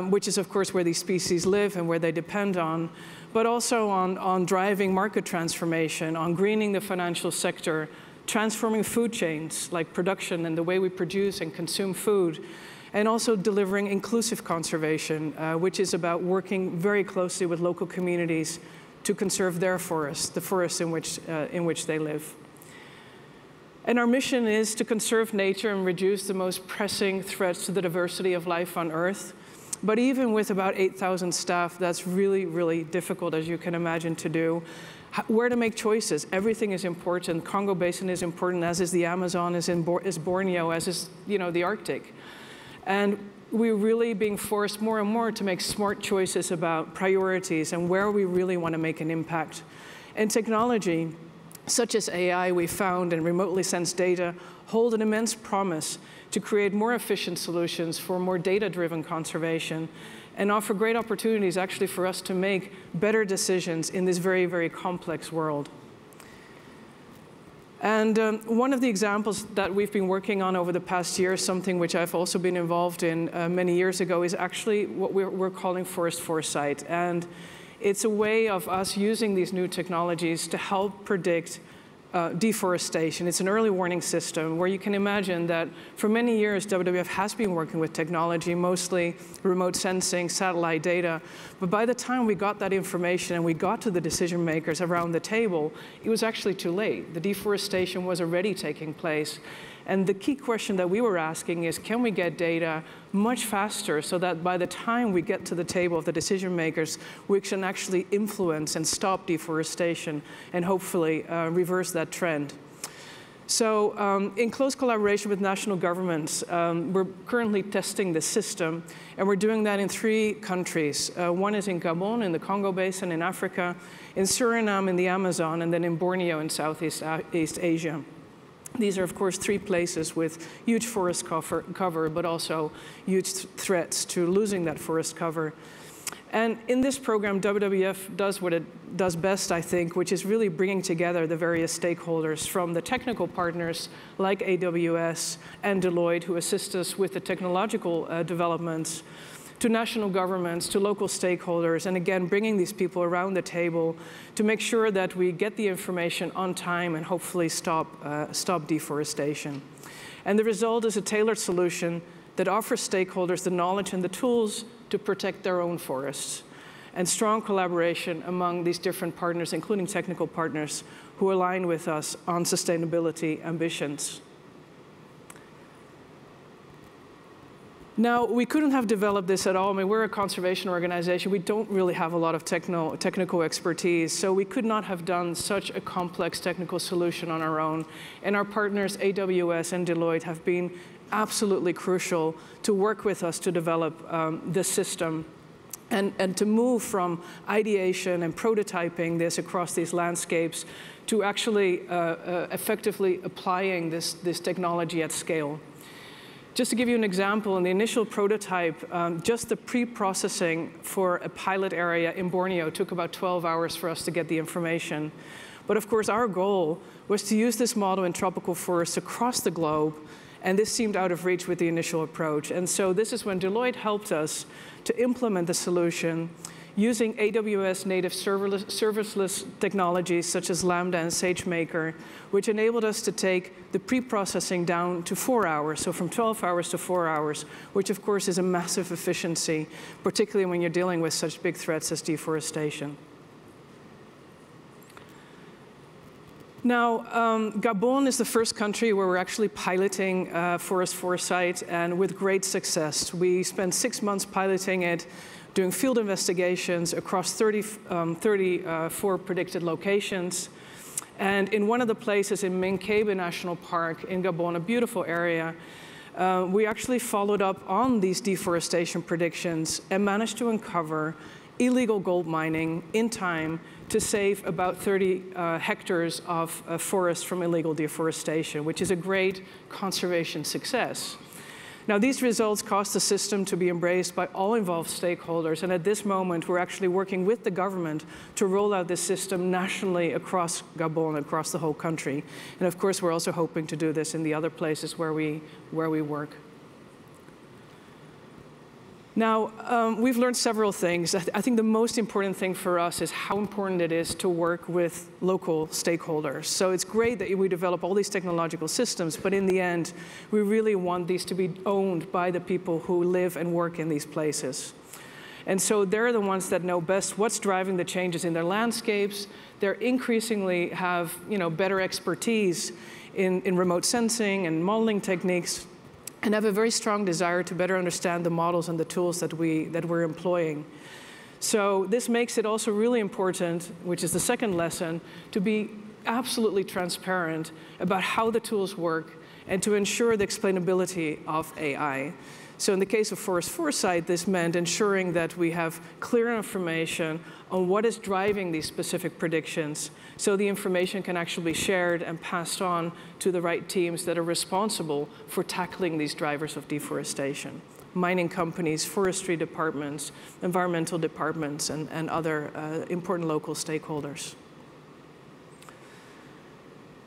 which is, of course, where these species live and where they depend on, but also on driving market transformation, on greening the financial sector, transforming food chains, like production and the way we produce and consume food, and also delivering inclusive conservation, which is about working very closely with local communities to conserve their forests, the forests in which they live. And our mission is to conserve nature and reduce the most pressing threats to the diversity of life on Earth. But even with about 8,000 staff, that's really, really difficult, as you can imagine, to do. Where to make choices. Everything is important. Congo Basin is important, as is the Amazon, as is Borneo, as is the Arctic. And we're really being forced more and more to make smart choices about priorities and where we really want to make an impact. And technology, such as AI, we found, and remotely sensed data, hold an immense promise to create more efficient solutions for more data-driven conservation and offer great opportunities, actually, for us to make better decisions in this very, very complex world. And one of the examples that we've been working on over the past year, something which I've also been involved in many years ago, is actually what we're calling Forest Foresight. And it's a way of us using these new technologies to help predict deforestation. It's an early warning system where you can imagine that for many years, WWF has been working with technology, mostly remote sensing, satellite data. But by the time we got that information and we got to the decision makers around the table, it was actually too late. The deforestation was already taking place. And the key question that we were asking is, can we get data much faster so that by the time we get to the table of the decision makers, we can actually influence and stop deforestation and hopefully reverse that trend. So in close collaboration with national governments, we're currently testing the system, and we're doing that in 3 countries. One is in Gabon, in the Congo Basin in Africa, in Suriname in the Amazon, and then in Borneo in Southeast Asia. These are, of course, 3 places with huge forest cover, but also huge threats to losing that forest cover. And in this program, WWF does what it does best, I think, which is really bringing together the various stakeholders from the technical partners like AWS and Deloitte, who assist us with the technological developments, to national governments, to local stakeholders, and again, bringing these people around the table to make sure that we get the information on time and hopefully stop deforestation. And the result is a tailored solution that offers stakeholders the knowledge and the tools to protect their own forests, and strong collaboration among these different partners, including technical partners, who align with us on sustainability ambitions. Now, we couldn't have developed this at all. I mean, we're a conservation organization. We don't really have a lot of technical expertise, so we could not have done such a complex technical solution on our own. And our partners, AWS and Deloitte, have been absolutely crucial to work with us to develop this system and to move from ideation and prototyping this across these landscapes to actually effectively applying this technology at scale. Just to give you an example, in the initial prototype, just the pre-processing for a pilot area in Borneo took about 12 hours for us to get the information. But of course, our goal was to use this model in tropical forests across the globe, and this seemed out of reach with the initial approach. And so this is when Deloitte helped us to implement the solution using AWS native serverless technologies such as Lambda and SageMaker, which enabled us to take the pre-processing down to 4 hours, so from 12 hours to 4 hours, which of course is a massive efficiency, particularly when you're dealing with such big threats as deforestation. Now, Gabon is the first country where we're actually piloting Forest Foresight, and with great success. We spent 6 months piloting it, doing field investigations across 34 predicted locations. And in one of the places in Menkebe National Park in Gabon, a beautiful area, we actually followed up on these deforestation predictions and managed to uncover illegal gold mining in time to save about 30 hectares of forest from illegal deforestation, which is a great conservation success. Now, these results caused the system to be embraced by all involved stakeholders, and at this moment, we're actually working with the government to roll out this system nationally across Gabon, across the whole country. And of course, we're also hoping to do this in the other places where we work. Now, we've learned several things. I think the most important thing for us is how important it is to work with local stakeholders. So it's great that we develop all these technological systems, but in the end, we really want these to be owned by the people who live and work in these places. And so they're the ones that know best what's driving the changes in their landscapes. They're increasingly have, you know, better expertise in remote sensing and modeling techniques, and have a very strong desire to better understand the models and the tools that we're employing. So this makes it also really important, which is the second lesson, to be absolutely transparent about how the tools work and to ensure the explainability of AI. So in the case of Forest Foresight, this meant ensuring that we have clear information on what is driving these specific predictions, so the information can actually be shared and passed on to the right teams that are responsible for tackling these drivers of deforestation: mining companies, forestry departments, environmental departments, and other important local stakeholders.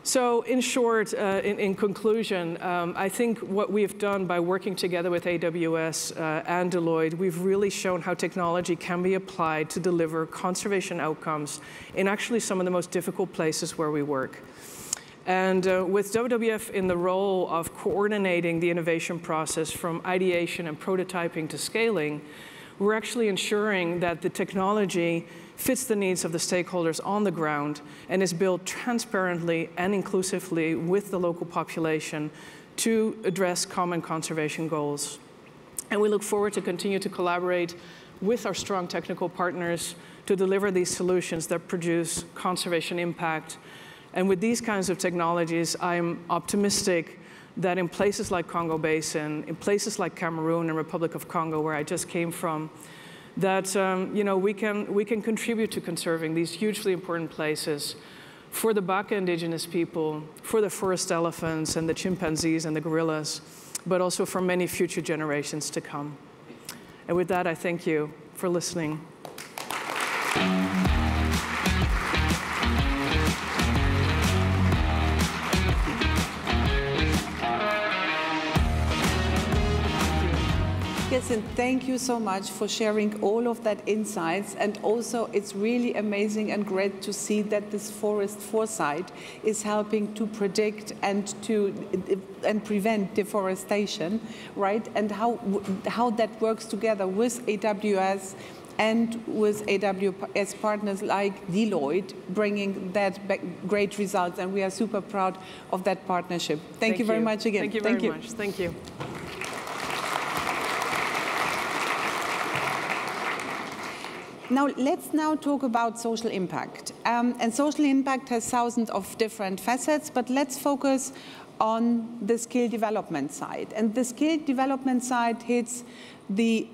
So in short, in conclusion, I think what we've done by working together with AWS and Deloitte, we've really shown how technology can be applied to deliver conservation outcomes in actually some of the most difficult places where we work. And with WWF in the role of coordinating the innovation process from ideation and prototyping to scaling, we're actually ensuring that the technology fits the needs of the stakeholders on the ground and is built transparently and inclusively with the local population to address common conservation goals. And we look forward to continue to collaborate with our strong technical partners to deliver these solutions that produce conservation impact. And with these kinds of technologies, I'm optimistic that in places like Congo Basin, in places like Cameroon and Republic of Congo, where I just came from, that we can contribute to conserving these hugely important places for the Baka indigenous people, for the forest elephants and the chimpanzees and the gorillas, but also for many future generations to come. And with that, I thank you for listening. Yes, and thank you so much for sharing all of that insights. And also, it's really amazing and great to see that this forest foresight is helping to predict and prevent deforestation, right? And how that works together with AWS and with AWS partners like Deloitte, bringing that back great results. And we are super proud of that partnership. Thank you very much again. Thank you very much. Thank you. Now, let's now talk about social impact. And social impact has thousands of different facets, but let's focus on the skill development side. And the skill development side hits the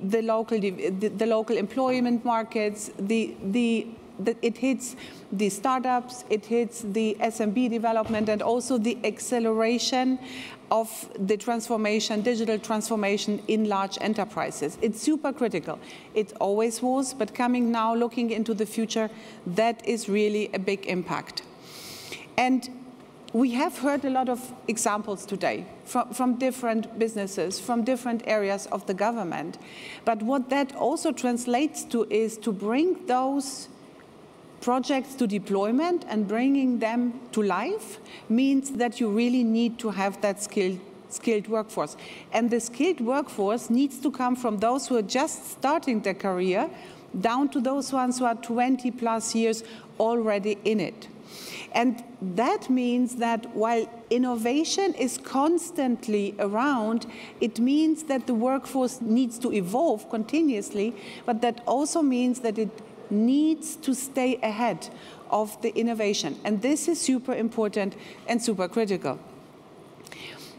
local employment markets, it hits the startups, it hits the SMB development, and also the acceleration of the transformation, digital transformation in large enterprises. It's super critical. It always was, but coming now, looking into the future, that is really a big impact. And we have heard a lot of examples today from different businesses, from different areas of the government. But what that also translates to is to bring those projects to deployment and bringing them to life means that you really need to have that skilled workforce. And the skilled workforce needs to come from those who are just starting their career down to those ones who are 20 plus years already in it. And that means that while innovation is constantly around, it means that the workforce needs to evolve continuously, but that also means that it needs to stay ahead of the innovation. And this is super important and super critical.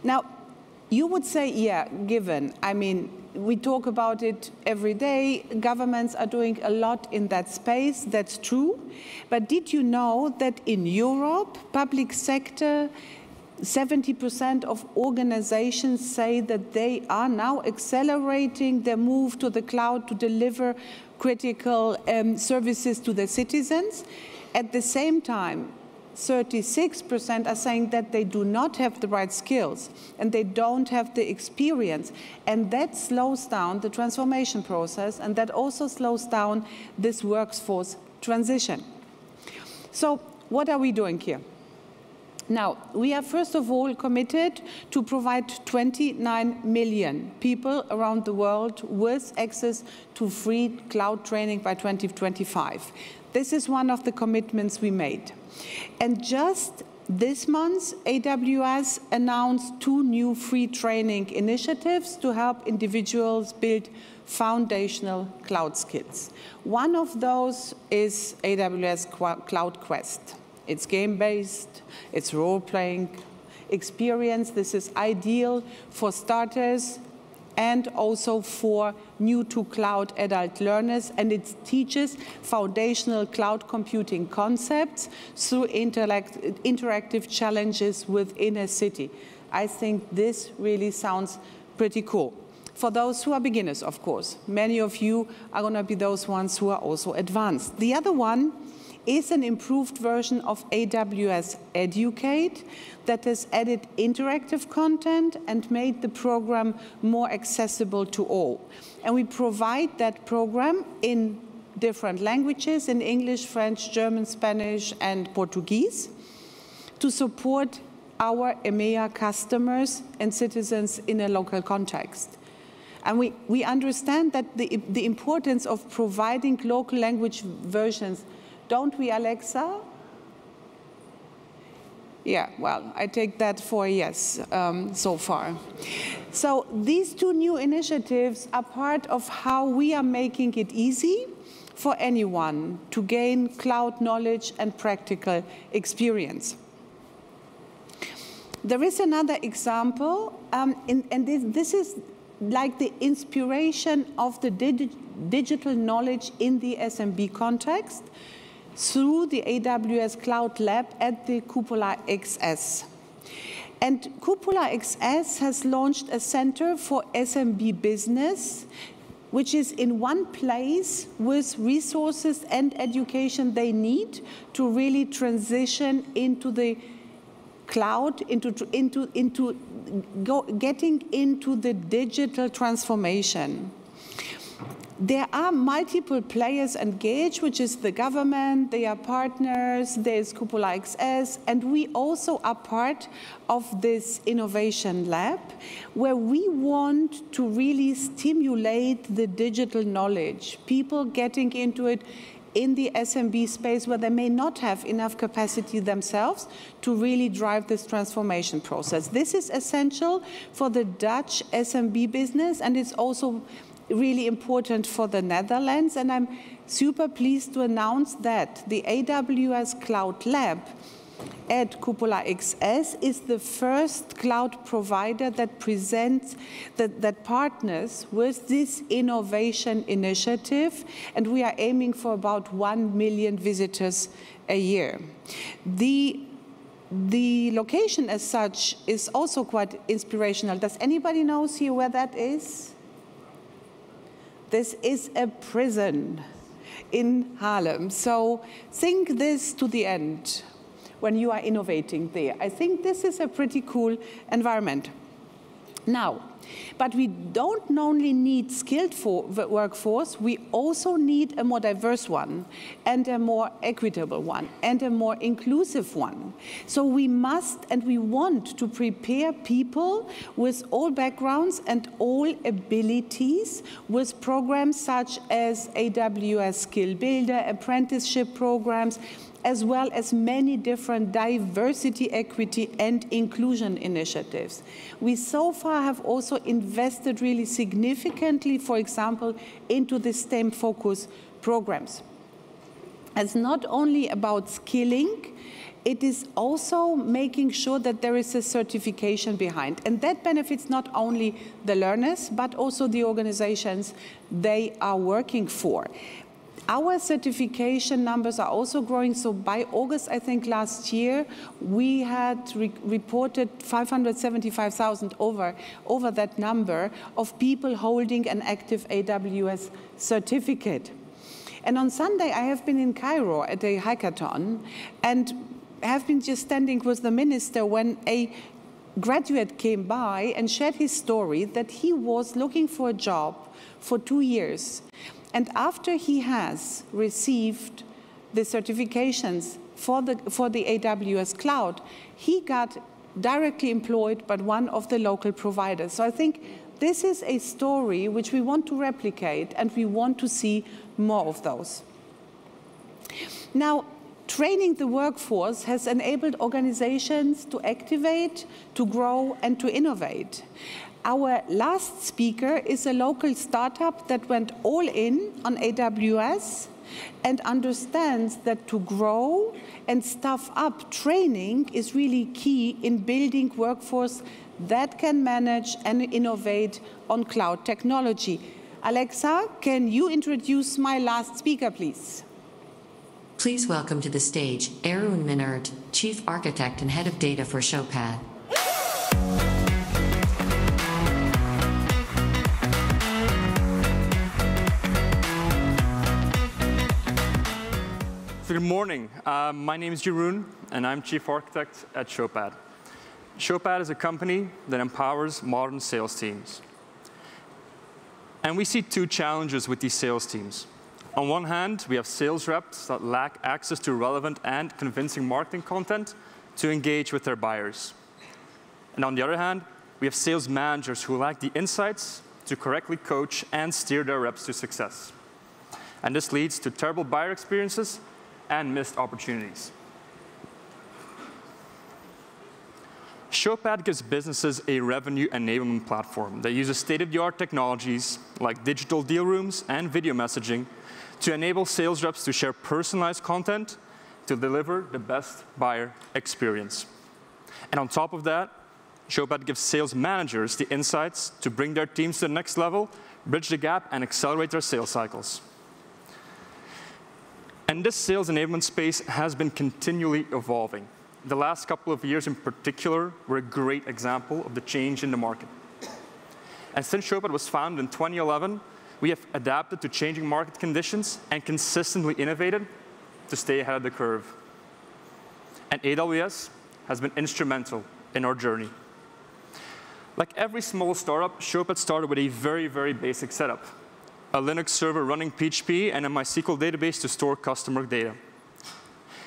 Now, you would say, yeah, given. I mean, we talk about it every day. Governments are doing a lot in that space. That's true. But did you know that in Europe, public sector, 70% of organizations say that they are now accelerating their move to the cloud to deliver critical services to the citizens. At the same time, 36% are saying that they do not have the right skills and they don't have the experience. And that slows down the transformation process, and that also slows down this workforce transition. So what are we doing here? Now, we are first of all committed to provide 29 million people around the world with access to free cloud training by 2025. This is one of the commitments we made. And just this month, AWS announced 2 new free training initiatives to help individuals build foundational cloud skills. One of those is AWS Cloud Quest. It's game-based, it's role-playing experience. This is ideal for starters and also for new-to-cloud adult learners. And it teaches foundational cloud computing concepts through interactive challenges within a city. I think this really sounds pretty cool. For those who are beginners, of course. Many of you are going to be those ones who are also advanced. The other one is an improved version of AWS Educate that has added interactive content and made the program more accessible to all. And we provide that program in different languages, in English, French, German, Spanish, and Portuguese, to support our EMEA customers and citizens in a local context. And we understand that the importance of providing local language versions. Don't we, Alexa? Yeah, well, I take that for a yes so far. So these two new initiatives are part of how we are making it easy for anyone to gain cloud knowledge and practical experience. There is another example, and this is like the inspiration of the digital knowledge in the SMB context through the AWS Cloud Lab at the Cupola XS. And Cupola XS has launched a center for SMB business, which is in one place with resources and education they need to really transition into the cloud, getting into the digital transformation. There are multiple players engaged, which is the government, they are partners, there's Cupola XS, and we also are part of this innovation lab, where we want to really stimulate the digital knowledge, people getting into it in the SMB space where they may not have enough capacity themselves to really drive this transformation process. This is essential for the Dutch SMB business, and it's also really important for the Netherlands, and I'm super pleased to announce that the AWS Cloud Lab at Cupola XS is the first cloud provider that presents, that partners with this innovation initiative, and we are aiming for about 1 million visitors a year. The location as such is also quite inspirational. Does anybody know here where that is? This is a prison in Haarlem. So think this to the end when you are innovating there. I think this is a pretty cool environment. Now, but we don't only need skilled workforce, we also need a more diverse one, and a more equitable one, and a more inclusive one. So we must and we want to prepare people with all backgrounds and all abilities with programs such as AWS Skill Builder, apprenticeship programs, as well as many different diversity, equity, and inclusion initiatives. We so far have also invested really significantly, for example, into the STEM focus programs. It's not only about skilling, it is also making sure that there is a certification behind. And that benefits not only the learners, but also the organizations they are working for. Our certification numbers are also growing, so by August, I think last year, we had reported 575,000 over that number of people holding an active AWS certificate. And on Sunday, I have been in Cairo at a hackathon and have been just standing with the minister when a graduate came by and shared his story that he was looking for a job for 2 years. And after he has received the certifications for the AWS cloud, he got directly employed by one of the local providers. So I think this is a story which we want to replicate, and we want to see more of those. Now, training the workforce has enabled organizations to activate, to grow, and to innovate. Our last speaker is a local startup that went all in on AWS and understands that to grow and staff up training is really key in building workforce that can manage and innovate on cloud technology. Alexa, can you introduce my last speaker, please? Please welcome to the stage Arun Minert, Chief Architect and Head of Data for Showpad. Good morning. My name is Jeroen, and I'm Chief Architect at Showpad. Showpad is a company that empowers modern sales teams. And we see two challenges with these sales teams. On one hand, we have sales reps that lack access to relevant and convincing marketing content to engage with their buyers. And on the other hand, we have sales managers who lack the insights to correctly coach and steer their reps to success. And this leads to terrible buyer experiences and missed opportunities. Showpad gives businesses a revenue enablement platform that uses state-of-the-art technologies like digital deal rooms and video messaging to enable sales reps to share personalized content to deliver the best buyer experience. And on top of that, Showpad gives sales managers the insights to bring their teams to the next level, bridge the gap, and accelerate their sales cycles. And this sales enablement space has been continually evolving. The last couple of years in particular were a great example of the change in the market. And since Showpad was founded in 2011, we have adapted to changing market conditions and consistently innovated to stay ahead of the curve. And AWS has been instrumental in our journey. Like every small startup, Showpad started with a very, very basic setup. A Linux server running PHP and a MySQL database to store customer data.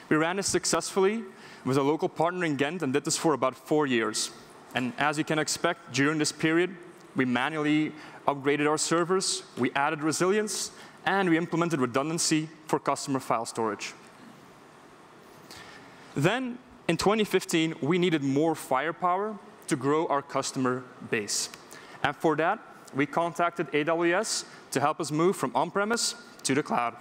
We ran this successfully with a local partner in Ghent and did this for about 4 years. And as you can expect, during this period, we manually upgraded our servers, we added resilience, and we implemented redundancy for customer file storage. Then, in 2015, we needed more firepower to grow our customer base. And for that, we contacted AWS to help us move from on-premise to the cloud.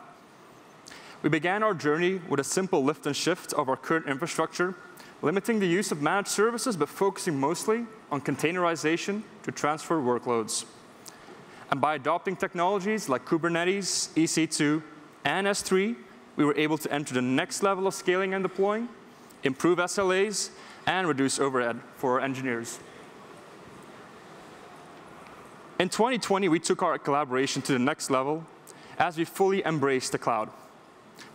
We began our journey with a simple lift and shift of our current infrastructure, limiting the use of managed services, but focusing mostly on containerization to transfer workloads. And by adopting technologies like Kubernetes, EC2, and S3, we were able to enter the next level of scaling and deploying, improve SLAs, and reduce overhead for our engineers. In 2020, we took our collaboration to the next level as we fully embraced the cloud.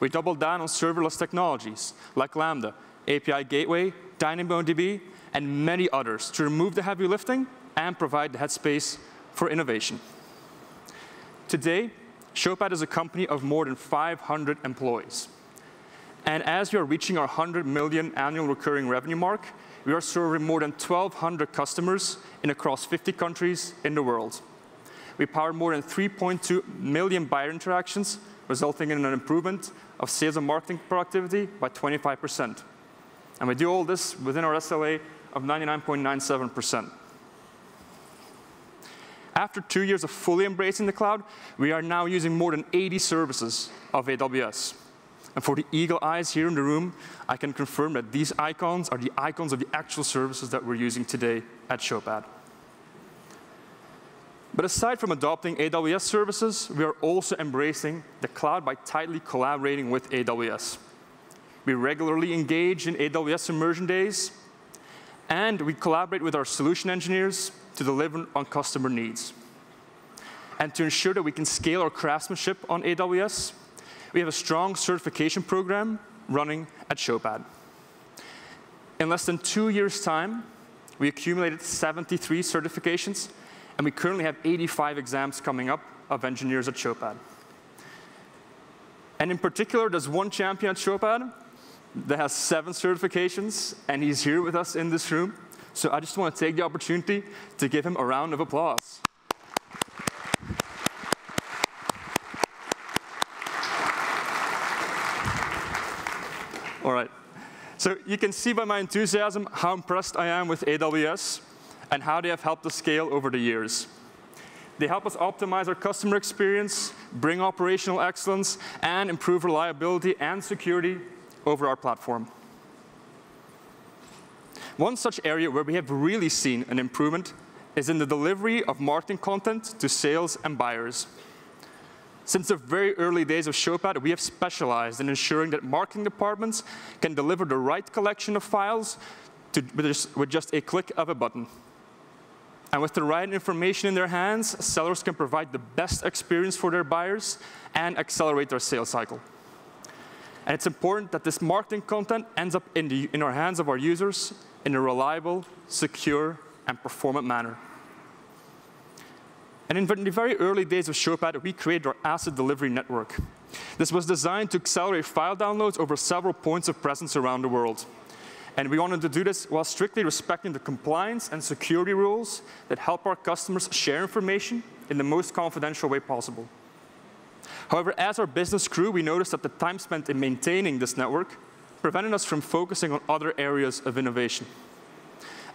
We doubled down on serverless technologies like Lambda, API Gateway, DynamoDB, and many others to remove the heavy lifting and provide the headspace for innovation. Today, Showpad is a company of more than 500 employees. And as we are reaching our 100 million annual recurring revenue mark, we are serving more than 1,200 customers in across 50 countries in the world. We power more than 3.2 million buyer interactions, resulting in an improvement of sales and marketing productivity by 25%. And we do all this within our SLA of 99.97%. After 2 years of fully embracing the cloud, we are now using more than 80 services of AWS. And for the eagle eyes here in the room, I can confirm that these icons are the icons of the actual services that we're using today at Showpad. But aside from adopting AWS services, we are also embracing the cloud by tightly collaborating with AWS. We regularly engage in AWS immersion days, and we collaborate with our solution engineers to deliver on customer needs. And to ensure that we can scale our craftsmanship on AWS, we have a strong certification program running at Showpad. In less than 2 years' time, we accumulated 73 certifications, and we currently have 85 exams coming up of engineers at Showpad. And in particular, there's one champion at Showpad that has 7 certifications, and he's here with us in this room. So I just want to take the opportunity to give him a round of applause. All right, so you can see by my enthusiasm how impressed I am with AWS and how they have helped us scale over the years. They help us optimize our customer experience, bring operational excellence, and improve reliability and security over our platform. One such area where we have really seen an improvement is in the delivery of marketing content to sales and buyers. Since the very early days of Showpad, we have specialized in ensuring that marketing departments can deliver the right collection of files with just a click of a button. And with the right information in their hands, sellers can provide the best experience for their buyers and accelerate their sales cycle. And it's important that this marketing content ends up in our hands of our users in a reliable, secure, and performant manner. And in the very early days of Showpad, we created our asset delivery network. This was designed to accelerate file downloads over several points of presence around the world. And we wanted to do this while strictly respecting the compliance and security rules that help our customers share information in the most confidential way possible. However, as our business grew, we noticed that the time spent in maintaining this network prevented us from focusing on other areas of innovation.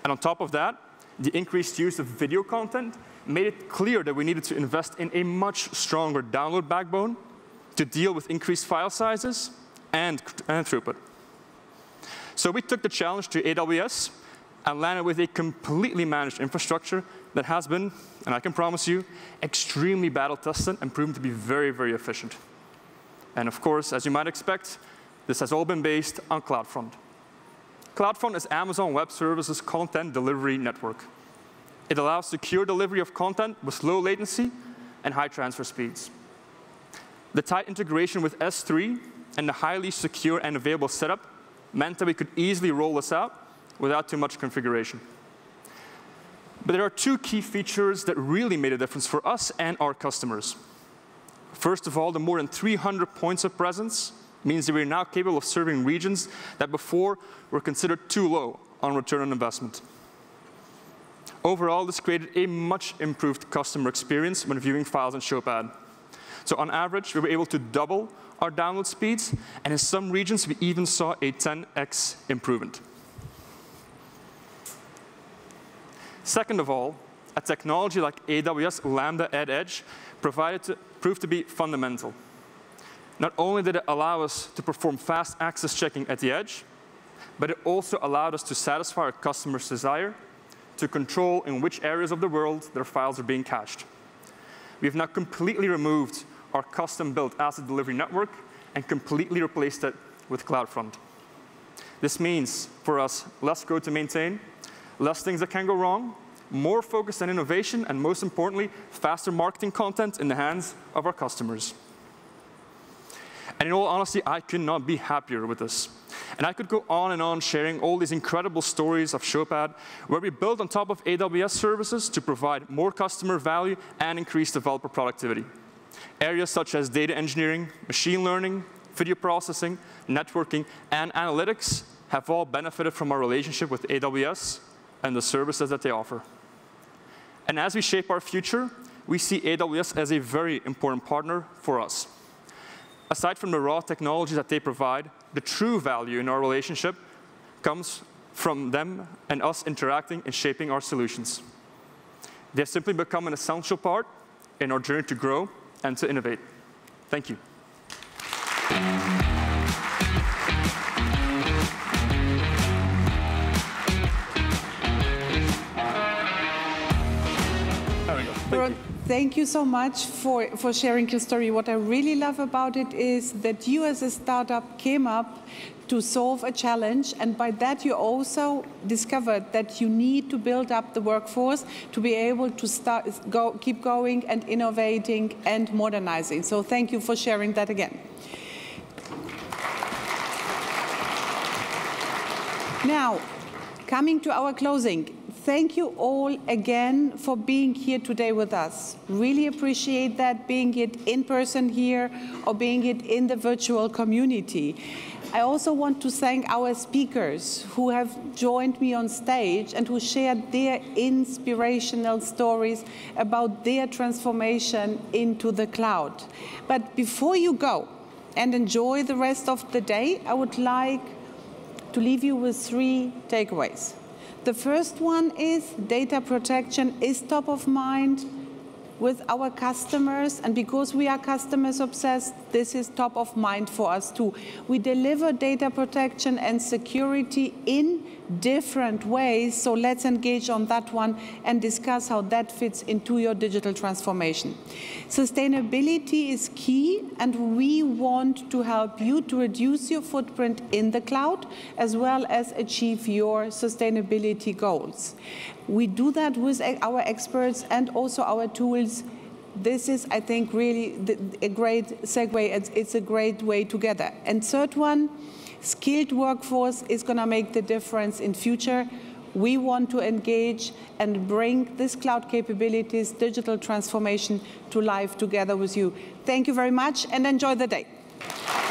And on top of that, the increased use of video content made it clear that we needed to invest in a much stronger download backbone to deal with increased file sizes and throughput. So we took the challenge to AWS and landed with a completely managed infrastructure that has been, and I can promise you, extremely battle-tested and proven to be very, very efficient. And of course, as you might expect, this has all been based on CloudFront. CloudFront is Amazon Web Services content delivery network. It allows secure delivery of content with low latency and high transfer speeds. The tight integration with S3 and the highly secure and available setup meant that we could easily roll this out without too much configuration. But there are two key features that really made a difference for us and our customers. First of all, the more than 300 points of presence means that we're now capable of serving regions that before were considered too low on return on investment. Overall, this created a much improved customer experience when viewing files in Showpad. So on average, we were able to double our download speeds, and in some regions, we even saw a 10x improvement. Second of all, a technology like AWS Lambda at Edge proved to be fundamental. Not only did it allow us to perform fast access checking at the edge, but it also allowed us to satisfy our customers' desire to control in which areas of the world their files are being cached. We have now completely removed our custom-built asset delivery network and completely replaced it with CloudFront. This means, for us, less code to maintain, less things that can go wrong, more focus on innovation, and most importantly, faster marketing content in the hands of our customers. And in all honesty, I could not be happier with this. And I could go on and on sharing all these incredible stories of Showpad, where we build on top of AWS services to provide more customer value and increase developer productivity. Areas such as data engineering, machine learning, video processing, networking, and analytics have all benefited from our relationship with AWS and the services that they offer. And as we shape our future, we see AWS as a very important partner for us. Aside from the raw technologies that they provide, the true value in our relationship comes from them and us interacting and shaping our solutions. They have simply become an essential part in our journey to grow and to innovate. Thank you. There we go. Thank you. Thank you so much for sharing your story. What I really love about it is that you as a startup came up to solve a challenge, and by that you also discovered that you need to build up the workforce to be able to keep going and innovating and modernizing. So thank you for sharing that again. Now, coming to our closing. Thank you all again for being here today with us. Really appreciate that, being it in person here or being it in the virtual community. I also want to thank our speakers who have joined me on stage and who shared their inspirational stories about their transformation into the cloud. But before you go and enjoy the rest of the day, I would like to leave you with three takeaways. The first one is data protection is top of mind with our customers, and because we are customers obsessed, this is top of mind for us too. We deliver data protection and security in different ways, so let's engage on that one and discuss how that fits into your digital transformation. Sustainability is key, and we want to help you to reduce your footprint in the cloud as well as achieve your sustainability goals. We do that with our experts and also our tools. This is, I think, really a great segue. It's a great way together. And third one, skilled workforce is going to make the difference in future. We want to engage and bring this cloud capabilities, digital transformation to life together with you. Thank you very much and enjoy the day.